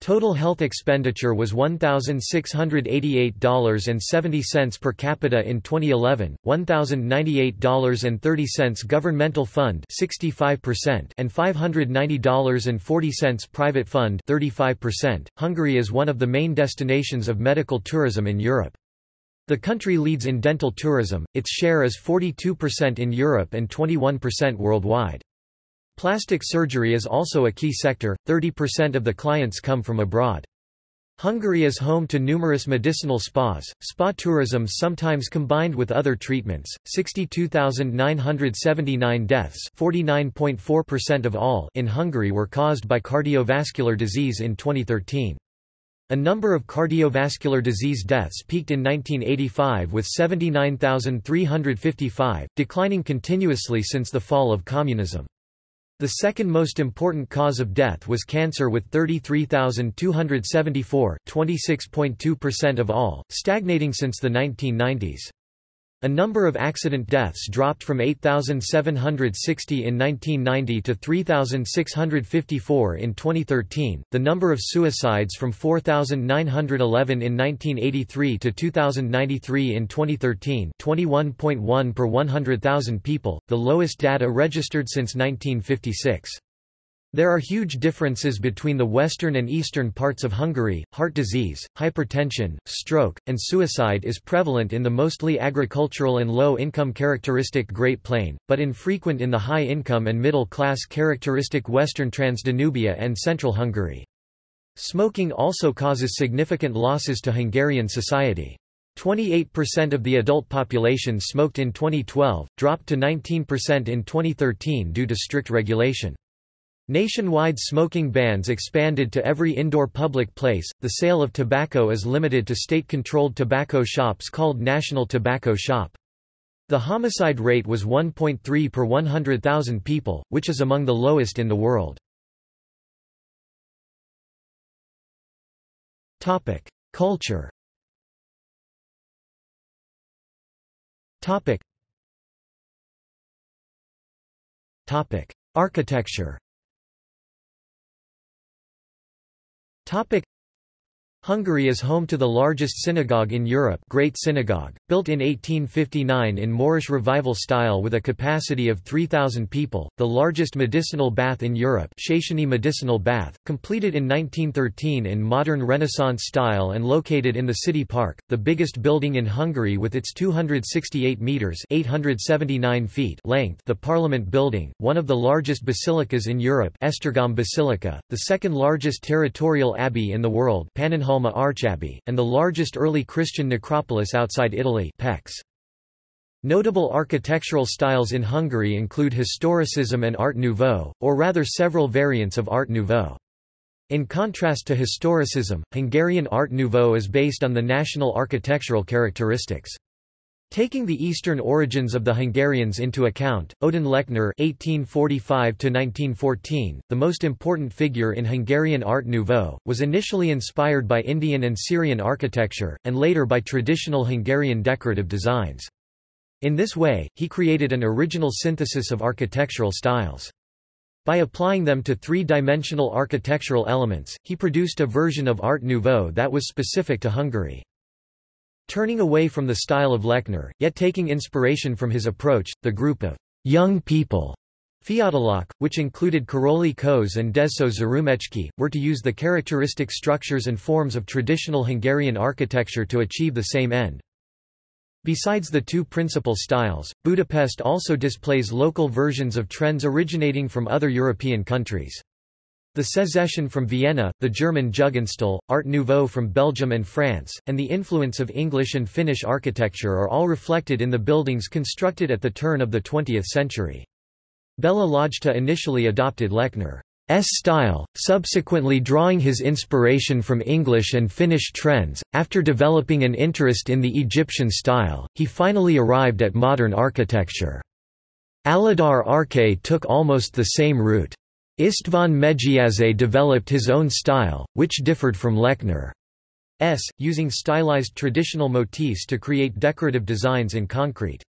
Total health expenditure was $1,688.70 per capita in 2011, $1,098.30 governmental fund 65% and $590.40 private fund 35%. Hungary is one of the main destinations of medical tourism in Europe. The country leads in dental tourism. Its share is 42% in Europe and 21% worldwide. Plastic surgery is also a key sector, 30% of the clients come from abroad. Hungary is home to numerous medicinal spas, spa tourism sometimes combined with other treatments. 62,979 deaths, 49.4% of all, in Hungary were caused by cardiovascular disease in 2013. A number of cardiovascular disease deaths peaked in 1985 with 79,355, declining continuously since the fall of communism. The second most important cause of death was cancer with 33,274, 26.2% of all, stagnating since the 1990s. A number of accident deaths dropped from 8,760 in 1990 to 3,654 in 2013. The number of suicides from 4,911 in 1983 to 2,093 in 2013, 21.1 per 100,000 people, the lowest data registered since 1956. There are huge differences between the western and eastern parts of Hungary. Heart disease, hypertension, stroke, and suicide is prevalent in the mostly agricultural and low-income characteristic Great Plain, but infrequent in the high-income and middle-class characteristic western Transdanubia and central Hungary. Smoking also causes significant losses to Hungarian society. 28% of the adult population smoked in 2012, dropped to 19% in 2013 due to strict regulation. Nationwide smoking bans expanded to every indoor public place. The sale of tobacco is limited to state-controlled tobacco shops called National Tobacco Shop. The homicide rate was 1.3 per 100,000 people, which is among the lowest in the world. Topic: Culture. Topic: Architecture. Hungary is home to the largest synagogue in Europe, Great Synagogue, built in 1859 in Moorish Revival style with a capacity of 3,000 people, the largest medicinal bath in Europe, Széchenyi Medicinal Bath, completed in 1913 in modern Renaissance style and located in the city park, the biggest building in Hungary with its 268 metres (879 feet) length, the Parliament Building, one of the largest basilicas in Europe, Esztergom Basilica, the second largest territorial abbey in the world, Pannonhalma Archabbey, and the largest early Christian necropolis outside Italy, Pécs. Notable architectural styles in Hungary include historicism and Art Nouveau, or rather several variants of Art Nouveau. In contrast to historicism, Hungarian Art Nouveau is based on the national architectural characteristics. Taking the Eastern origins of the Hungarians into account, Odin Lechner (1845–1914), the most important figure in Hungarian Art Nouveau, was initially inspired by Indian and Syrian architecture, and later by traditional Hungarian decorative designs. In this way, he created an original synthesis of architectural styles. By applying them to three-dimensional architectural elements, he produced a version of Art Nouveau that was specific to Hungary. Turning away from the style of Lechner, yet taking inspiration from his approach, the group of young people, fiatalok, which included Karoly Kós and Desző Zarumecki, were to use the characteristic structures and forms of traditional Hungarian architecture to achieve the same end. Besides the two principal styles, Budapest also displays local versions of trends originating from other European countries. The Secession from Vienna, the German Jugendstil, Art Nouveau from Belgium and France, and the influence of English and Finnish architecture are all reflected in the buildings constructed at the turn of the 20th century. Béla Lajta initially adopted Lechner's style, subsequently drawing his inspiration from English and Finnish trends. After developing an interest in the Egyptian style, he finally arrived at modern architecture. Aladar Arke took almost the same route. István Megyazé developed his own style, which differed from Lechner's, using stylized traditional motifs to create decorative designs in concrete.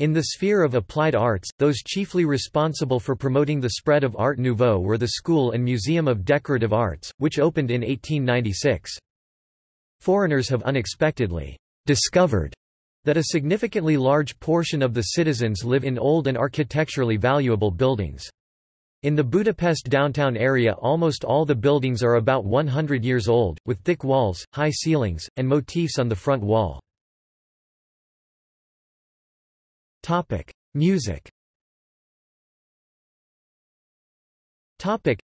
In the sphere of applied arts, those chiefly responsible for promoting the spread of Art Nouveau were the School and Museum of Decorative Arts, which opened in 1896. Foreigners have unexpectedly discovered that a significantly large portion of the citizens live in old and architecturally valuable buildings. In the Budapest downtown area, almost all the buildings are about 100 years old, with thick walls, high ceilings, and motifs on the front wall. Topic: Music. Topic: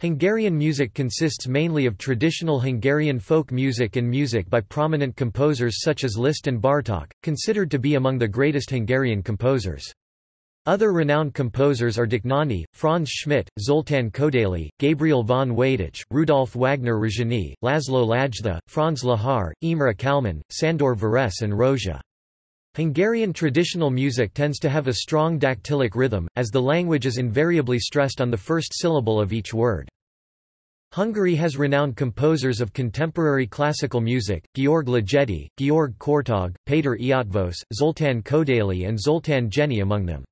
Hungarian music consists mainly of traditional Hungarian folk music and music by prominent composers such as Liszt and Bartók, considered to be among the greatest Hungarian composers. Other renowned composers are Dohnányi, Franz Schmidt, Zoltán Kodály, Gabriel von Weydich, Rudolf Wagner-Rezsényi, László Lágyda, Franz Lehár, Imre Kalman, Sándor Veresz and Rózsa. Hungarian traditional music tends to have a strong dactylic rhythm, as the language is invariably stressed on the first syllable of each word. Hungary has renowned composers of contemporary classical music, Georg Ligeti, Georg Kortog, Péter Iattvos, Zoltán Kodály and Zoltán Jenyi among them.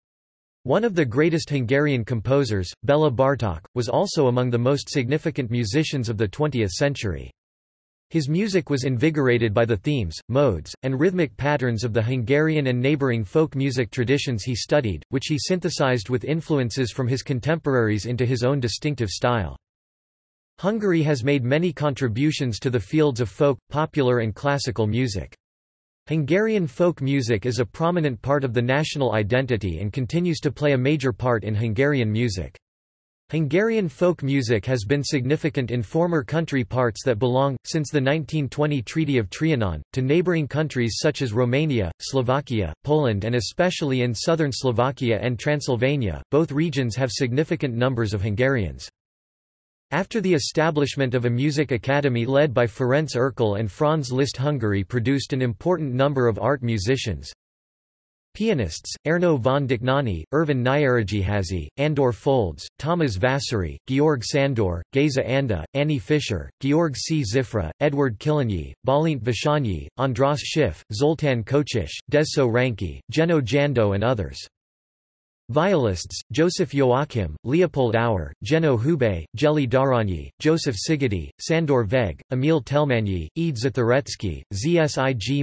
One of the greatest Hungarian composers, Béla Bartók, was also among the most significant musicians of the 20th century. His music was invigorated by the themes, modes, and rhythmic patterns of the Hungarian and neighboring folk music traditions he studied, which he synthesized with influences from his contemporaries into his own distinctive style. Hungary has made many contributions to the fields of folk, popular and classical music. Hungarian folk music is a prominent part of the national identity and continues to play a major part in Hungarian music. Hungarian folk music has been significant in former country parts that belong, since the 1920 Treaty of Trianon, to neighboring countries such as Romania, Slovakia, Poland and especially in southern Slovakia and Transylvania. Both regions have significant numbers of Hungarians. After the establishment of a music academy led by Ferenc Erkel and Franz Liszt, Hungary produced an important number of art musicians. Pianists, Ernő von Dohnányi, Ervin Nyíregyházy, Andor Folds, Thomas Vasari, Georg Sándor, Géza Anda, Annie Fischer, Georg C. Zifra, Edward Kilényi, Bálint Vasányi, András Schiff, Zoltán Kocsis, Desző Ranki, Jenő Jandó and others. Violists, Joseph Joachim, Leopold Auer, Jenő Hubay, Jeli Darányi, Joseph Szigeti, Sándor Veg, Emil Telmányi, Ede Zitharetsky, Zsig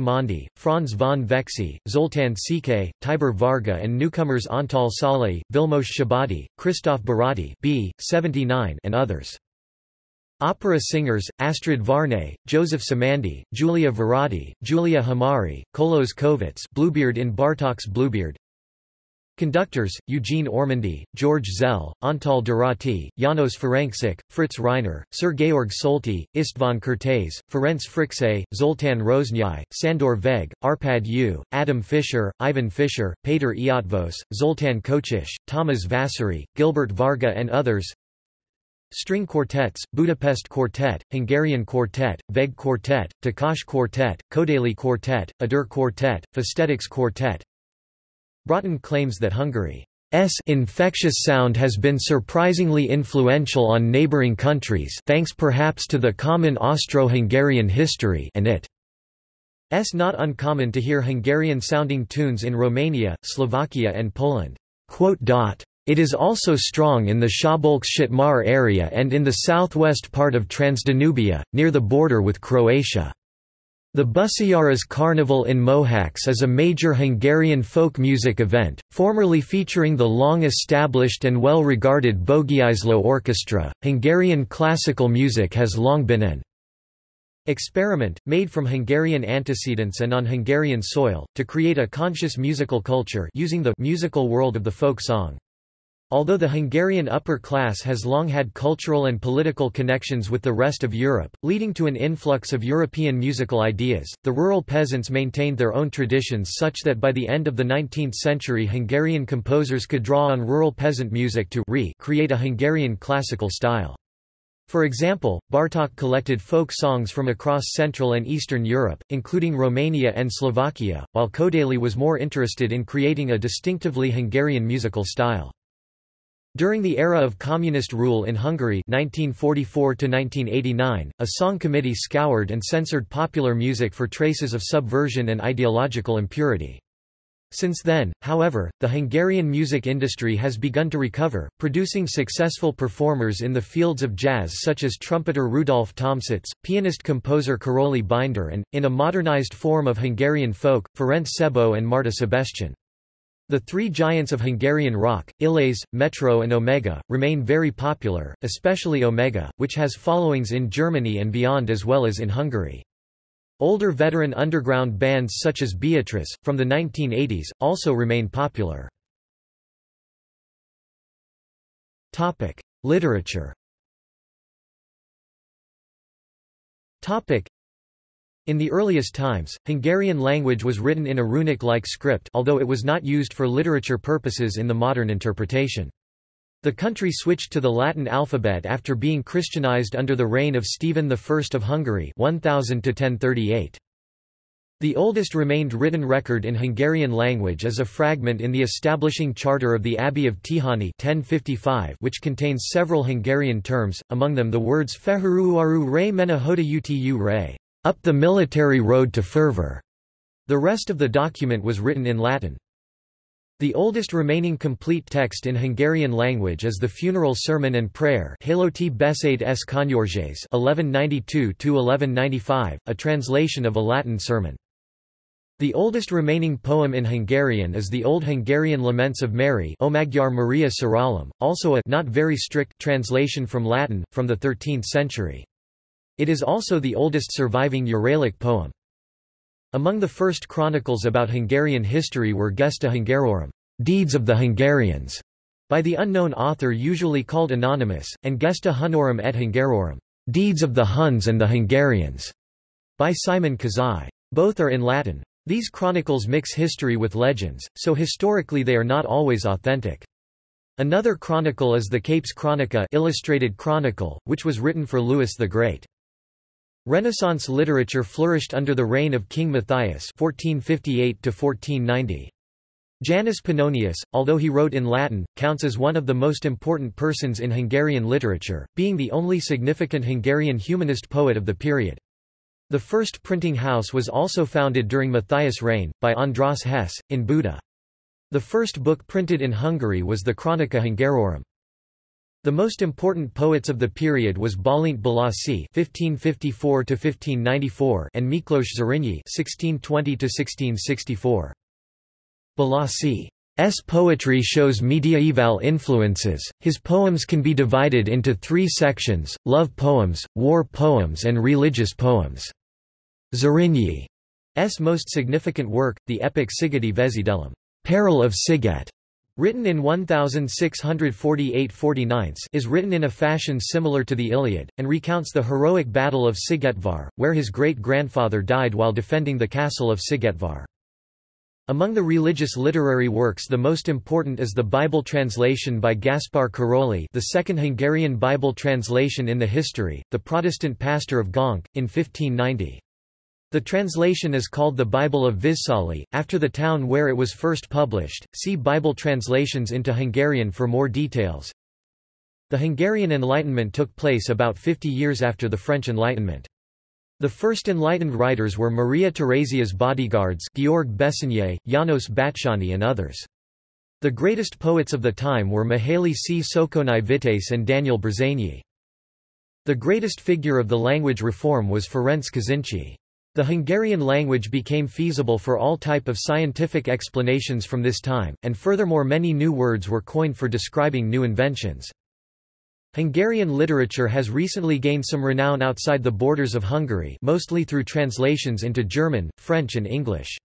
Mondi, Franz von Vexi, Zoltán Székely, Tiber Varga and newcomers Antal Szalai, Vilmos Szabadi, Kristóf Baráti (b. 79) and others. Opera singers, Astrid Varnay, Joseph Simandi, Julia Verratti, Julia Hamari, Kolos Kovits, Bluebeard in Bartók's Bluebeard. Conductors, Eugene Ormandy, George Zell, Antal Durati, János Ferenczik, Fritz Reiner, Sir Georg Solti, István Kertész, Ferenc Fricsay, Zoltán Roznyai, Sándor Veg, Árpád Ú, Adam Fischer, Ivan Fischer, Péter Iattvos, Zoltán Kocsis, Thomas Vasari, Gilbert Varga and others. String quartets, Budapest Quartet, Hungarian Quartet, Veg Quartet, Takash Quartet, Kodaly Quartet, Adur Quartet, Festetics Quartet. Broughton claims that Hungary's infectious sound has been surprisingly influential on neighboring countries thanks perhaps to the common Austro-Hungarian history, and it's not uncommon to hear Hungarian-sounding tunes in Romania, Slovakia and Poland. It is also strong in the Szabolcs-Szatmár area and in the southwest part of Transdanubia, near the border with Croatia. The Buciaras Carnival in Mohacs is a major Hungarian folk music event, formerly featuring the long-established and well-regarded Bogyizlo Orchestra. Hungarian classical music has long been an experiment, made from Hungarian antecedents and on Hungarian soil, to create a conscious musical culture using the musical world of the folk song. Although the Hungarian upper class has long had cultural and political connections with the rest of Europe, leading to an influx of European musical ideas, the rural peasants maintained their own traditions such that by the end of the 19th century Hungarian composers could draw on rural peasant music to create a Hungarian classical style. For example, Bartók collected folk songs from across Central and Eastern Europe, including Romania and Slovakia, while Kodaly was more interested in creating a distinctively Hungarian musical style. During the era of communist rule in Hungary 1944–1989, a song committee scoured and censored popular music for traces of subversion and ideological impurity. Since then, however, the Hungarian music industry has begun to recover, producing successful performers in the fields of jazz such as trumpeter Rudolf Tomsitz, pianist-composer Karoly Binder and, in a modernized form of Hungarian folk, Ferenc Szabó and Márta Sebestyén. The three giants of Hungarian rock, Illés, Metro and Omega, remain very popular, especially Omega, which has followings in Germany and beyond as well as in Hungary. Older veteran underground bands such as Beatrice, from the 1980s, also remain popular. Literature. In the earliest times, Hungarian language was written in a runic-like script although it was not used for literature purposes in the modern interpretation. The country switched to the Latin alphabet after being Christianized under the reign of Stephen I of Hungary 1000–1038. The oldest remained written record in Hungarian language is a fragment in the establishing charter of the Abbey of Tihany 1055, which contains several Hungarian terms, among them the words Feheruaru re mena hota utu re. Up the military road to fervor. The rest of the document was written in Latin. The oldest remaining complete text in Hungarian language is the funeral sermon and prayer 1192–1195, a translation of a Latin sermon. The oldest remaining poem in Hungarian is the Old Hungarian Laments of Mary O Magyar Maria Siralom, also a not very strict translation from Latin, from the 13th century. It is also the oldest surviving Uralic poem. Among the first chronicles about Hungarian history were Gesta Hungarorum, Deeds of the Hungarians, by the unknown author usually called anonymous, and Gesta Hunorum et Hungarorum, Deeds of the Huns and the Hungarians, by Simon Kazai. Both are in Latin. These chronicles mix history with legends, so historically they are not always authentic. Another chronicle is the Capes Chronica, Illustrated Chronicle, which was written for Louis the Great. Renaissance literature flourished under the reign of King Matthias 1458–1490. Janus Pannonius, although he wrote in Latin, counts as one of the most important persons in Hungarian literature, being the only significant Hungarian humanist poet of the period. The first printing house was also founded during Matthias' reign, by András Hess, in Buda. The first book printed in Hungary was the Chronica Hungarorum. The most important poets of the period was Bálint Balassi (1554–1594) and Miklós Zrínyi (1620–1664). Balassi's poetry shows medieval influences. His poems can be divided into three sections: love poems, war poems, and religious poems. Zrínyi's most significant work, the epic Sigeti Vezidelem, Peril of Siget, written in 1648–49, is written in a fashion similar to the Iliad, and recounts the heroic battle of Sigetvar, where his great-grandfather died while defending the castle of Sigetvar. Among the religious literary works, the most important is the Bible translation by Gaspar Karolyi, the second Hungarian Bible translation in the history, the Protestant pastor of Gönc, in 1590. The translation is called the Bible of Viszali, after the town where it was first published. See Bible translations into Hungarian for more details. The Hungarian Enlightenment took place about 50 years after the French Enlightenment. The first enlightened writers were Maria Therezia's bodyguards Georg Bessenyer, János Batthyány and others. The greatest poets of the time were Mihály C. Sokónyi Vitéz and Daniel Brzezinyi. The greatest figure of the language reform was Ferenc Kazinczy. The Hungarian language became feasible for all type of scientific explanations from this time, and furthermore many new words were coined for describing new inventions. Hungarian literature has recently gained some renown outside the borders of Hungary, mostly through translations into German, French and English.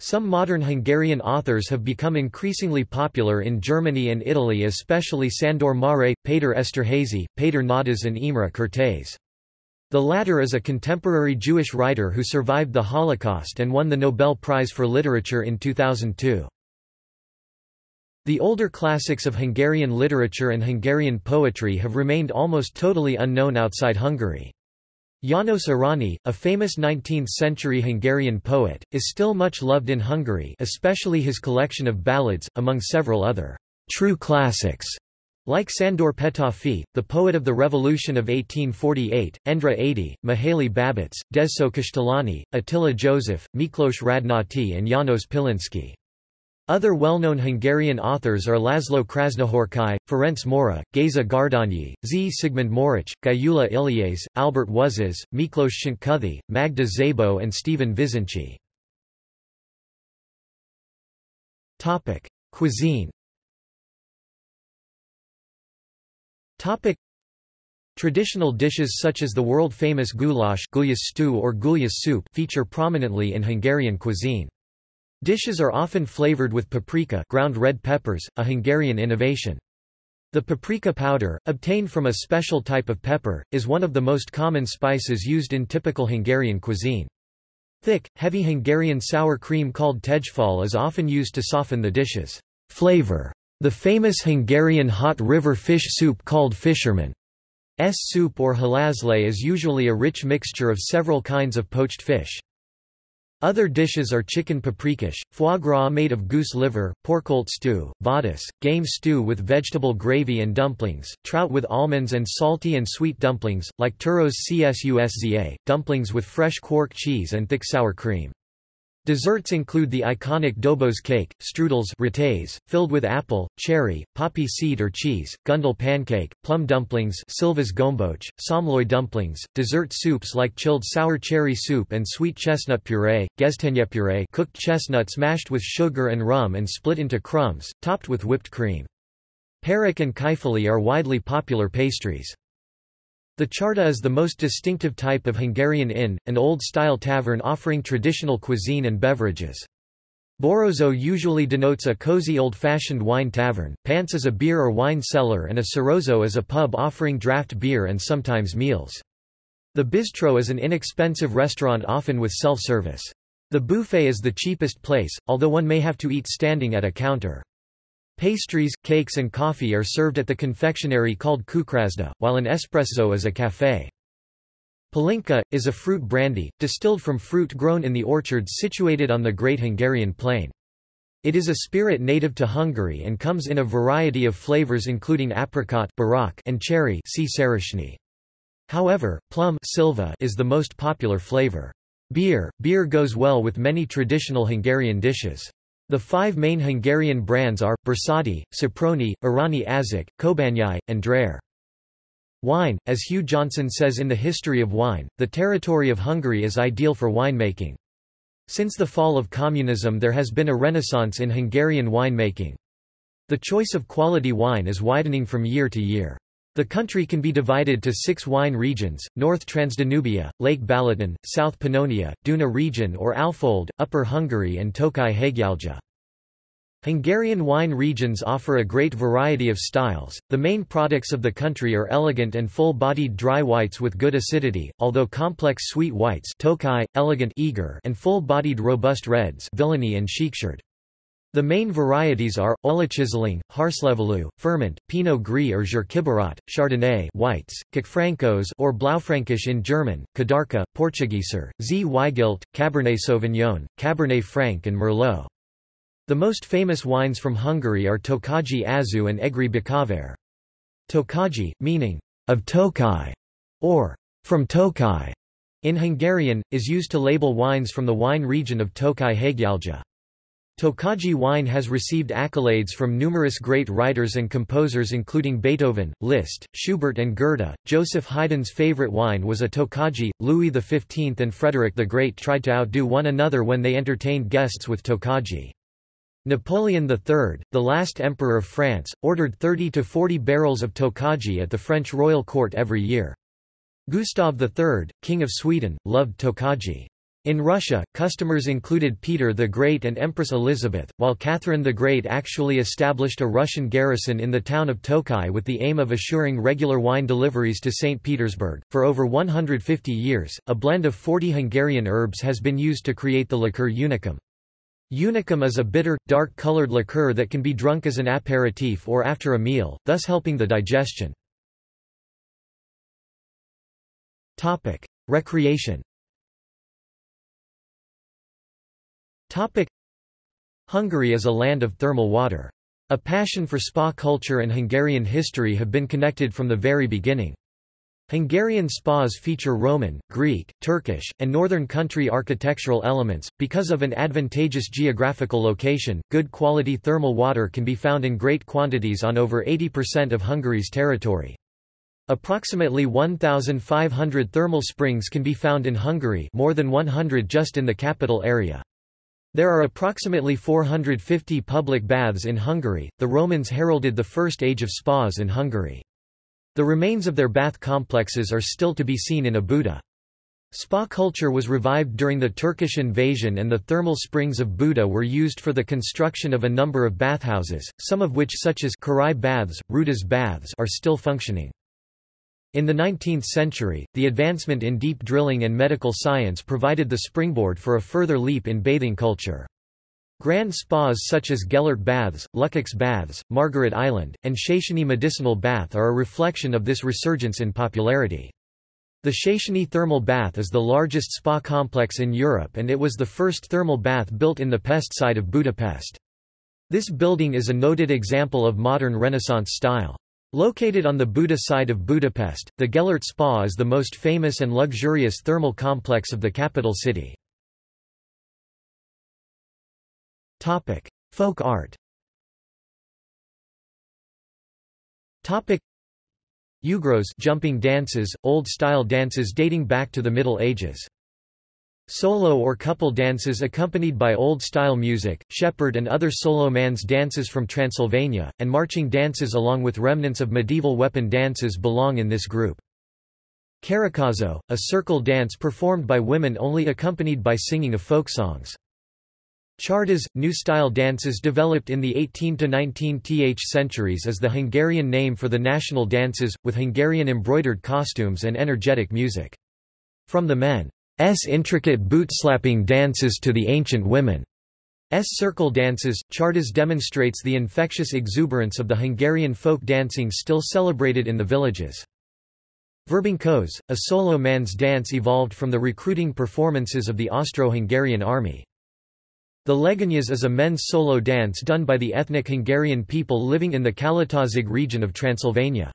Some modern Hungarian authors have become increasingly popular in Germany and Italy, especially Sándor Márai, Péter Eszterházy, Péter Nádas and Imre Kertész. The latter is a contemporary Jewish writer who survived the Holocaust and won the Nobel Prize for Literature in 2002. The older classics of Hungarian literature and Hungarian poetry have remained almost totally unknown outside Hungary. János Arányi, a famous 19th-century Hungarian poet, is still much loved in Hungary, especially his collection of ballads, among several other true classics, like Sándor Petőfi, the poet of the Revolution of 1848, Endre Ady, Mihály Babits, Dezső Castellani, Attila Joseph, Miklós Radnóti and János Pilinszky. Other well-known Hungarian authors are László Krasznahorkai, Ferenc Mora, Géza Gardonyi, Z. Sigmund Morics, Gyula Ilyes, Albert Wuzzes, Miklós Shankuthi, Magda Szabó and Stephen Vizinci. Cuisine. Traditional dishes such as the world-famous goulash stew or gulyás soup feature prominently in Hungarian cuisine. Dishes are often flavored with paprika, ground red peppers, a Hungarian innovation. The paprika powder, obtained from a special type of pepper, is one of the most common spices used in typical Hungarian cuisine. Thick, heavy Hungarian sour cream called tejfal is often used to soften the dish's flavor. The famous Hungarian hot river fish soup called fisherman's soup or halászlé is usually a rich mixture of several kinds of poached fish. Other dishes are chicken paprikish, foie gras made of goose liver, porkolt stew, vadis, game stew with vegetable gravy and dumplings, trout with almonds and salty and sweet dumplings, like turos csúszá, dumplings with fresh quark cheese and thick sour cream. Desserts include the iconic dobos cake, strudels ritéz, filled with apple, cherry, poppy seed or cheese, gundel pancake, plum dumplings Silva's gombocs, somloy dumplings, dessert soups like chilled sour cherry soup and sweet chestnut puree, gesztenyepuré cooked chestnuts mashed with sugar and rum and split into crumbs, topped with whipped cream. Perek and kaifali are widely popular pastries. The Charta is the most distinctive type of Hungarian inn, an old-style tavern offering traditional cuisine and beverages. Borozó usually denotes a cozy old-fashioned wine tavern, Panc is a beer or wine cellar and a Sorozó is a pub offering draft beer and sometimes meals. The bistro is an inexpensive restaurant often with self-service. The buffet is the cheapest place, although one may have to eat standing at a counter. Pastries, cakes and coffee are served at the confectionery called kukrasna, while an espresso is a café. Palinka, is a fruit brandy, distilled from fruit grown in the orchards situated on the Great Hungarian Plain. It is a spirit native to Hungary and comes in a variety of flavors including apricot and cherry. However, plum is the most popular flavor. Beer goes well with many traditional Hungarian dishes. The five main Hungarian brands are Borsodi, Soproni, Arányi Azik, Kőbányai, and Drér. Wine, as Hugh Johnson says in The History of Wine, the territory of Hungary is ideal for winemaking. Since the fall of communism, there has been a renaissance in Hungarian winemaking. The choice of quality wine is widening from year to year. The country can be divided to 6 wine regions, North Transdanubia, Lake Balaton, South Pannonia, Duna region or Alfold, Upper Hungary and Tokaj-Hegyalja. Hungarian wine regions offer a great variety of styles. The main products of the country are elegant and full-bodied dry whites with good acidity, although complex sweet whites Tokaj, elegant Eger, and full-bodied robust reds Villany and Síkszered. The main varieties are Olacsizeling, Harslevelú, Ferment, Pinot Gris or Zsörkibarát, Chardonnay, whites, Kakfrankos or Blaufränkisch in German, Kadarka, Portugieser, Z. Weigelt, Cabernet Sauvignon, Cabernet Franc, and Merlot. The most famous wines from Hungary are Tokaji Azu and Egri Bakaver. Tokaji, meaning of Tokaj or from Tokaj in Hungarian, is used to label wines from the wine region of Tokaj-Hegyalja. Tokaji wine has received accolades from numerous great writers and composers including Beethoven, Liszt, Schubert and Goethe. Joseph Haydn's favorite wine was a Tokaji. Louis XV and Frederick the Great tried to outdo one another when they entertained guests with Tokaji. Napoleon III, the last emperor of France, ordered 30 to 40 barrels of Tokaji at the French royal court every year. Gustav III, King of Sweden, loved Tokaji. In Russia, customers included Peter the Great and Empress Elizabeth, while Catherine the Great actually established a Russian garrison in the town of Tokaj with the aim of assuring regular wine deliveries to St. Petersburg. For over 150 years, a blend of 40 Hungarian herbs has been used to create the liqueur unicum. Unicum is a bitter, dark-colored liqueur that can be drunk as an aperitif or after a meal, thus helping the digestion. Topic: Recreation. Hungary is a land of thermal water. A passion for spa culture and Hungarian history have been connected from the very beginning. Hungarian spas feature Roman, Greek, Turkish, and northern country architectural elements. Because of an advantageous geographical location, good quality thermal water can be found in great quantities on over 80% of Hungary's territory. Approximately 1,500 thermal springs can be found in Hungary, more than 100 just in the capital area. There are approximately 450 public baths in Hungary. The Romans heralded the first age of spas in Hungary. The remains of their bath complexes are still to be seen in Buda. Spa culture was revived during the Turkish invasion, and the thermal springs of Buda were used for the construction of a number of bathhouses, some of which, such as Karai baths, Rudas baths, are still functioning. In the 19th century, the advancement in deep drilling and medical science provided the springboard for a further leap in bathing culture. Grand spas such as Gellert Baths, Lukacs Baths, Margaret Island, and Széchenyi Medicinal Bath are a reflection of this resurgence in popularity. The Széchenyi Thermal Bath is the largest spa complex in Europe, and it was the first thermal bath built in the Pest side of Budapest. This building is a noted example of modern Renaissance style. Located on the Buda side of Budapest, the Gellert Spa is the most famous and luxurious thermal complex of the capital city. Topic: Folk art. Topic: Ugros, jumping dances, old-style dances dating back to the Middle Ages. Solo or couple dances accompanied by old-style music, shepherd and other solo man's dances from Transylvania, and marching dances along with remnants of medieval weapon dances belong in this group. Caracazo, a circle dance performed by women only accompanied by singing of folk songs. Csardas, new-style dances developed in the 18th to 19th centuries as the Hungarian name for the national dances, with Hungarian embroidered costumes and energetic music. From the men intricate boot-slapping dances to the ancient women's circle dances, Csardas demonstrates the infectious exuberance of the Hungarian folk dancing still celebrated in the villages. Verbenkós, a solo man's dance evolved from the recruiting performances of the Austro-Hungarian army. The Legényes is a men's solo dance done by the ethnic Hungarian people living in the Kalatazig region of Transylvania.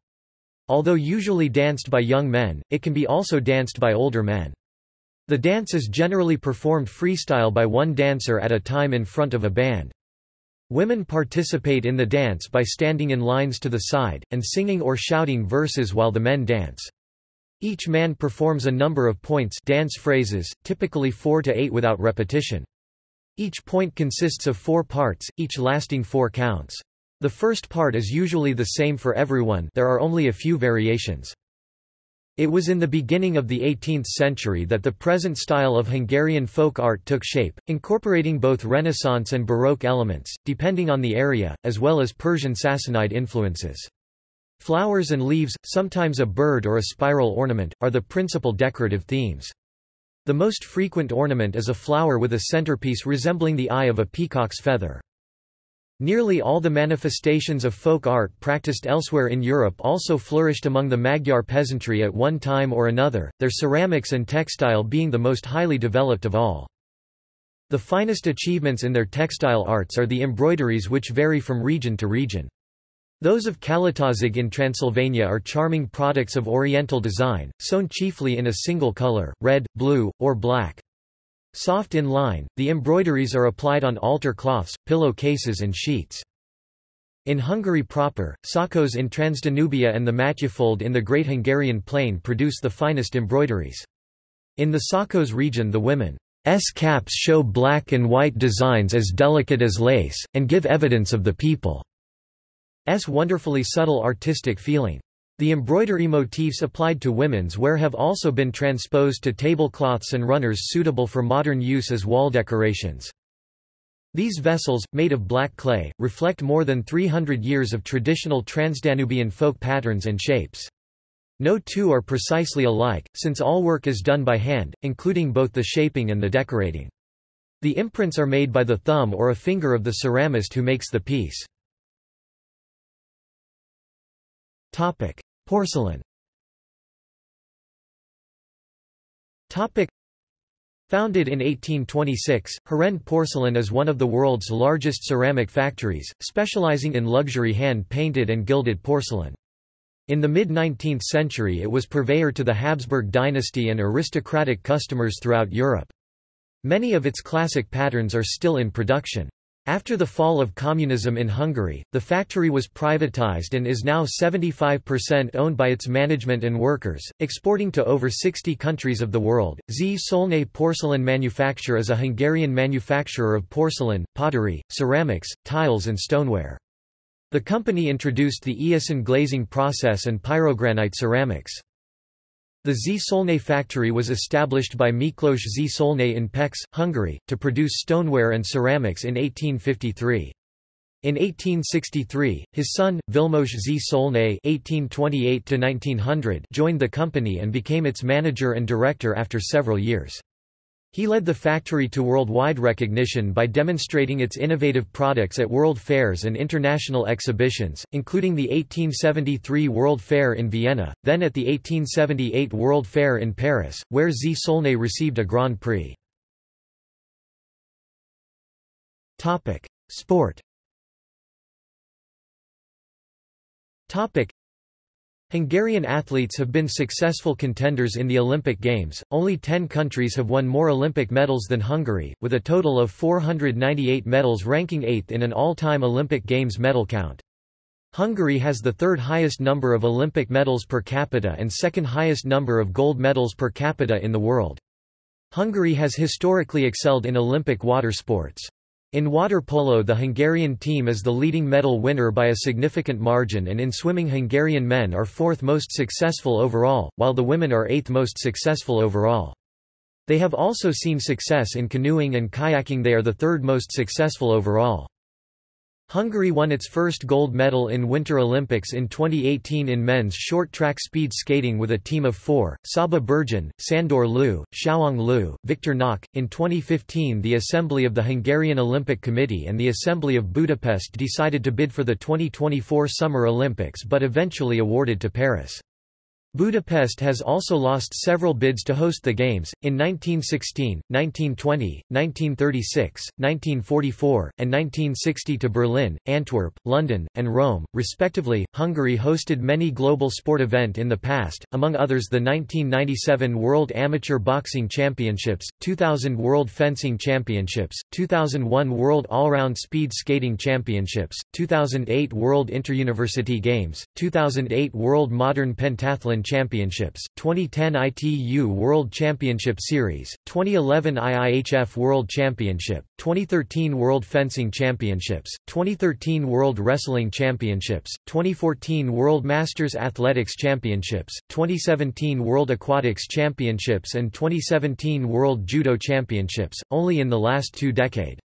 Although usually danced by young men, it can be also danced by older men. The dance is generally performed freestyle by one dancer at a time in front of a band. Women participate in the dance by standing in lines to the side, and singing or shouting verses while the men dance. Each man performs a number of points dance phrases, typically 4 to 8 without repetition. Each point consists of 4 parts, each lasting 4 counts. The first part is usually the same for everyone, there are only a few variations. It was in the beginning of the 18th century that the present style of Hungarian folk art took shape, incorporating both Renaissance and Baroque elements, depending on the area, as well as Persian Sassanid influences. Flowers and leaves, sometimes a bird or a spiral ornament, are the principal decorative themes. The most frequent ornament is a flower with a centerpiece resembling the eye of a peacock's feather. Nearly all the manifestations of folk art practiced elsewhere in Europe also flourished among the Magyar peasantry at one time or another, their ceramics and textile being the most highly developed of all. The finest achievements in their textile arts are the embroideries, which vary from region to region. Those of Kalatozig in Transylvania are charming products of Oriental design, sewn chiefly in a single color, red, blue, or black. Soft in line, the embroideries are applied on altar cloths, pillow cases and sheets. In Hungary proper, Szakos in Transdanubia and the Matyafold in the Great Hungarian Plain produce the finest embroideries. In the Szakos region the women's caps show black and white designs as delicate as lace, and give evidence of the people's wonderfully subtle artistic feeling. The embroidery motifs applied to women's wear have also been transposed to tablecloths and runners suitable for modern use as wall decorations. These vessels, made of black clay, reflect more than 300 years of traditional Transdanubian folk patterns and shapes. No two are precisely alike, since all work is done by hand, including both the shaping and the decorating. The imprints are made by the thumb or a finger of the ceramist who makes the piece. Porcelain. Founded in 1826, Herend Porcelain is one of the world's largest ceramic factories, specializing in luxury hand-painted and gilded porcelain. In the mid-19th century it was purveyor to the Habsburg dynasty and aristocratic customers throughout Europe. Many of its classic patterns are still in production. After the fall of communism in Hungary, the factory was privatized and is now 75% owned by its management and workers, exporting to over 60 countries of the world. Z Szolnay Porcelain Manufacture is a Hungarian manufacturer of porcelain, pottery, ceramics, tiles and stoneware. The company introduced the Eosin glazing process and pyrogranite ceramics. The Z Szolnay factory was established by Miklós Z Szolnay in Pécs, Hungary, to produce stoneware and ceramics in 1853. In 1863, his son, Vilmos Z Szolnay (1828–1900) joined the company and became its manager and director after several years. He led the factory to worldwide recognition by demonstrating its innovative products at world fairs and international exhibitions, including the 1873 World Fair in Vienna, then at the 1878 World Fair in Paris, where Z Szolnay received a Grand Prix. Topic: Sport. Topic: Hungarian athletes have been successful contenders in the Olympic Games. Only 10 countries have won more Olympic medals than Hungary, with a total of 498 medals, ranking 8th in an all-time Olympic Games medal count. Hungary has the third highest number of Olympic medals per capita and second highest number of gold medals per capita in the world. Hungary has historically excelled in Olympic water sports. In water polo, the Hungarian team is the leading medal winner by a significant margin, and in swimming Hungarian men are fourth most successful overall, while the women are eighth most successful overall. They have also seen success in canoeing and kayaking. They are the third most successful overall. Hungary won its first gold medal in Winter Olympics in 2018 in men's short track speed skating with a team of 4, Csaba Bergin, Sándor Lő, Xiaowang Lü, Viktor Nak. In 2015 the Assembly of the Hungarian Olympic Committee and the Assembly of Budapest decided to bid for the 2024 Summer Olympics but eventually awarded to Paris. Budapest has also lost several bids to host the Games, in 1916, 1920, 1936, 1944, and 1960 to Berlin, Antwerp, London, and Rome, respectively. Hungary hosted many global sport events in the past, among others the 1997 World Amateur Boxing Championships, 2000 World Fencing Championships, 2001 World Allround Speed Skating Championships, 2008 World Interuniversity Games, 2008 World Modern Pentathlon Ironman Championships, 2010 ITU World Championship Series, 2011 IIHF World Championship, 2013 World Fencing Championships, 2013 World Wrestling Championships, 2014 World Masters Athletics Championships, 2017 World Aquatics Championships and 2017 World Judo Championships, only in the last two decades.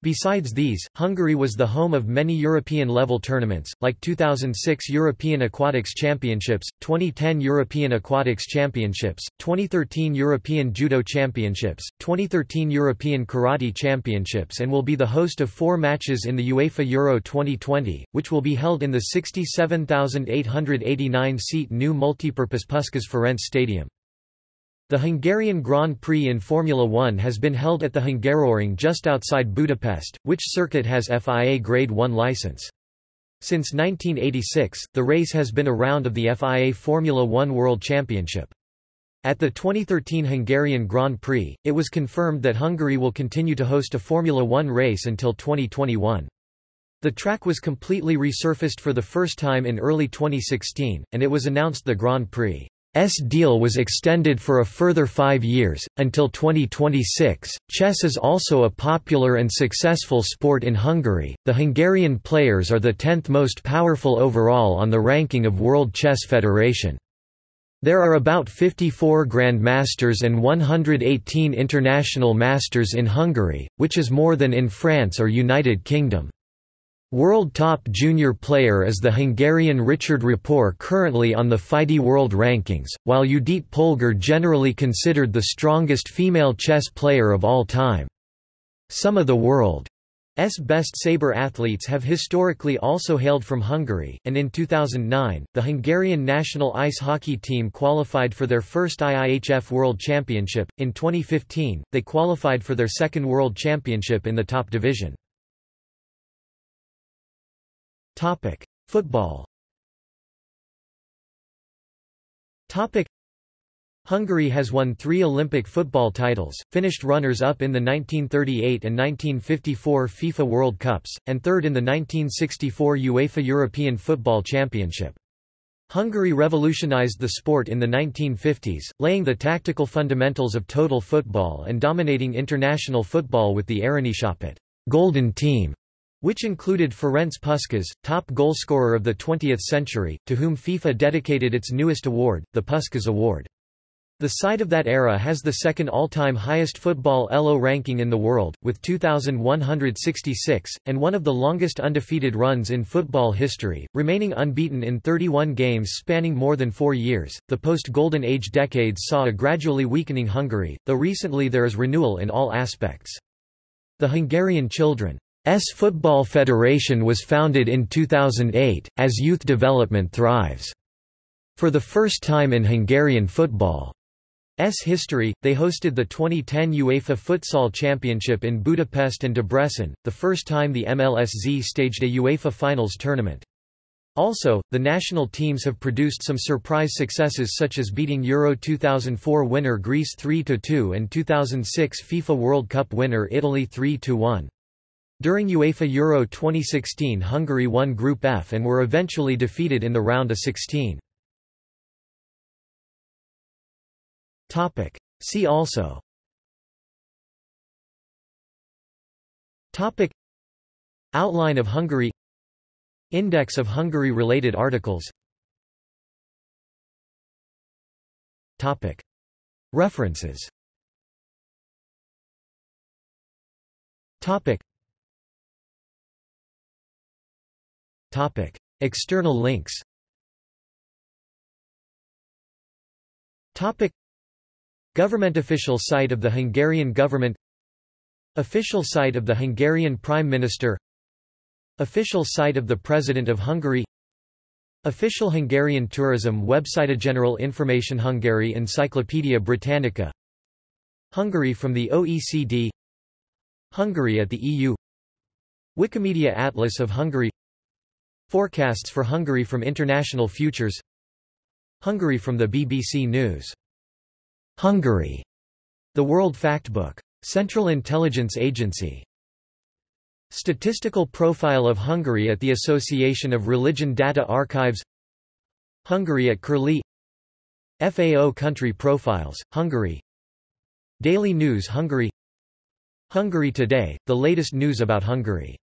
Besides these, Hungary was the home of many European-level tournaments, like 2006 European Aquatics Championships, 2010 European Aquatics Championships, 2013 European Judo Championships, 2013 European Karate Championships, and will be the host of four matches in the UEFA Euro 2020, which will be held in the 67,889-seat new multipurpose Puskás Ferenc Stadium. The Hungarian Grand Prix in Formula 1 has been held at the Hungaroring just outside Budapest, which circuit has FIA Grade 1 license. Since 1986, the race has been a round of the FIA Formula 1 World Championship. At the 2013 Hungarian Grand Prix, it was confirmed that Hungary will continue to host a Formula 1 race until 2021. The track was completely resurfaced for the first time in early 2016, and it was announced the Grand Prix deal was extended for a further 5 years, until 2026. Chess is also a popular and successful sport in Hungary. The Hungarian players are the 10th most powerful overall on the ranking of World Chess Federation. There are about 54 grandmasters and 118 international masters in Hungary, which is more than in France or United Kingdom. World top junior player is the Hungarian Richard Rappor, currently on the FIDE World Rankings, while Udit Polgar, generally considered the strongest female chess player of all time. Some of the world's best saber athletes have historically also hailed from Hungary, and in 2009, the Hungarian national ice hockey team qualified for their first IIHF World Championship. In 2015, they qualified for their second World Championship in the top division. Topic: Football. Topic: Hungary has won 3 Olympic football titles, finished runners-up in the 1938 and 1954 FIFA World Cups, and third in the 1964 UEFA European Football Championship. Hungary revolutionized the sport in the 1950s, laying the tactical fundamentals of total football and dominating international football with the Aranycsapat Golden Team, which included Ferenc Puskás, top goalscorer of the 20th century, to whom FIFA dedicated its newest award, the Puskás Award. The side of that era has the second all-time highest football ELO ranking in the world, with 2,166, and one of the longest undefeated runs in football history, remaining unbeaten in 31 games spanning more than 4 years. The post-Golden Age decades saw a gradually weakening Hungary, though recently there is renewal in all aspects. The Hungarian Children's Football Federation was founded in 2008, as youth development thrives. For the first time in Hungarian football's history, they hosted the 2010 UEFA Futsal Championship in Budapest and Debrecen, the first time the MLSZ staged a UEFA Finals tournament. Also, the national teams have produced some surprise successes, such as beating Euro 2004 winner Greece 3-2 and 2006 FIFA World Cup winner Italy 3-1. During UEFA Euro 2016, Hungary won Group F and were eventually defeated in the round of 16. Topic: See also. Topic: Outline of Hungary. Index of Hungary related articles. Topic: References. Topic: External links. Government official site of the Hungarian government. Official site of the Hungarian Prime Minister. Official site of the President of Hungary. Official Hungarian tourism website. General information. Hungary Encyclopedia Britannica. Hungary from the OECD. Hungary at the EU. Wikimedia Atlas of Hungary. Forecasts for Hungary from International Futures. Hungary from the BBC News. Hungary, the World Factbook. Central Intelligence Agency. Statistical profile of Hungary at the Association of Religion Data Archives. Hungary at Curlie. FAO Country Profiles, Hungary. Daily News Hungary. Hungary Today, the latest news about Hungary.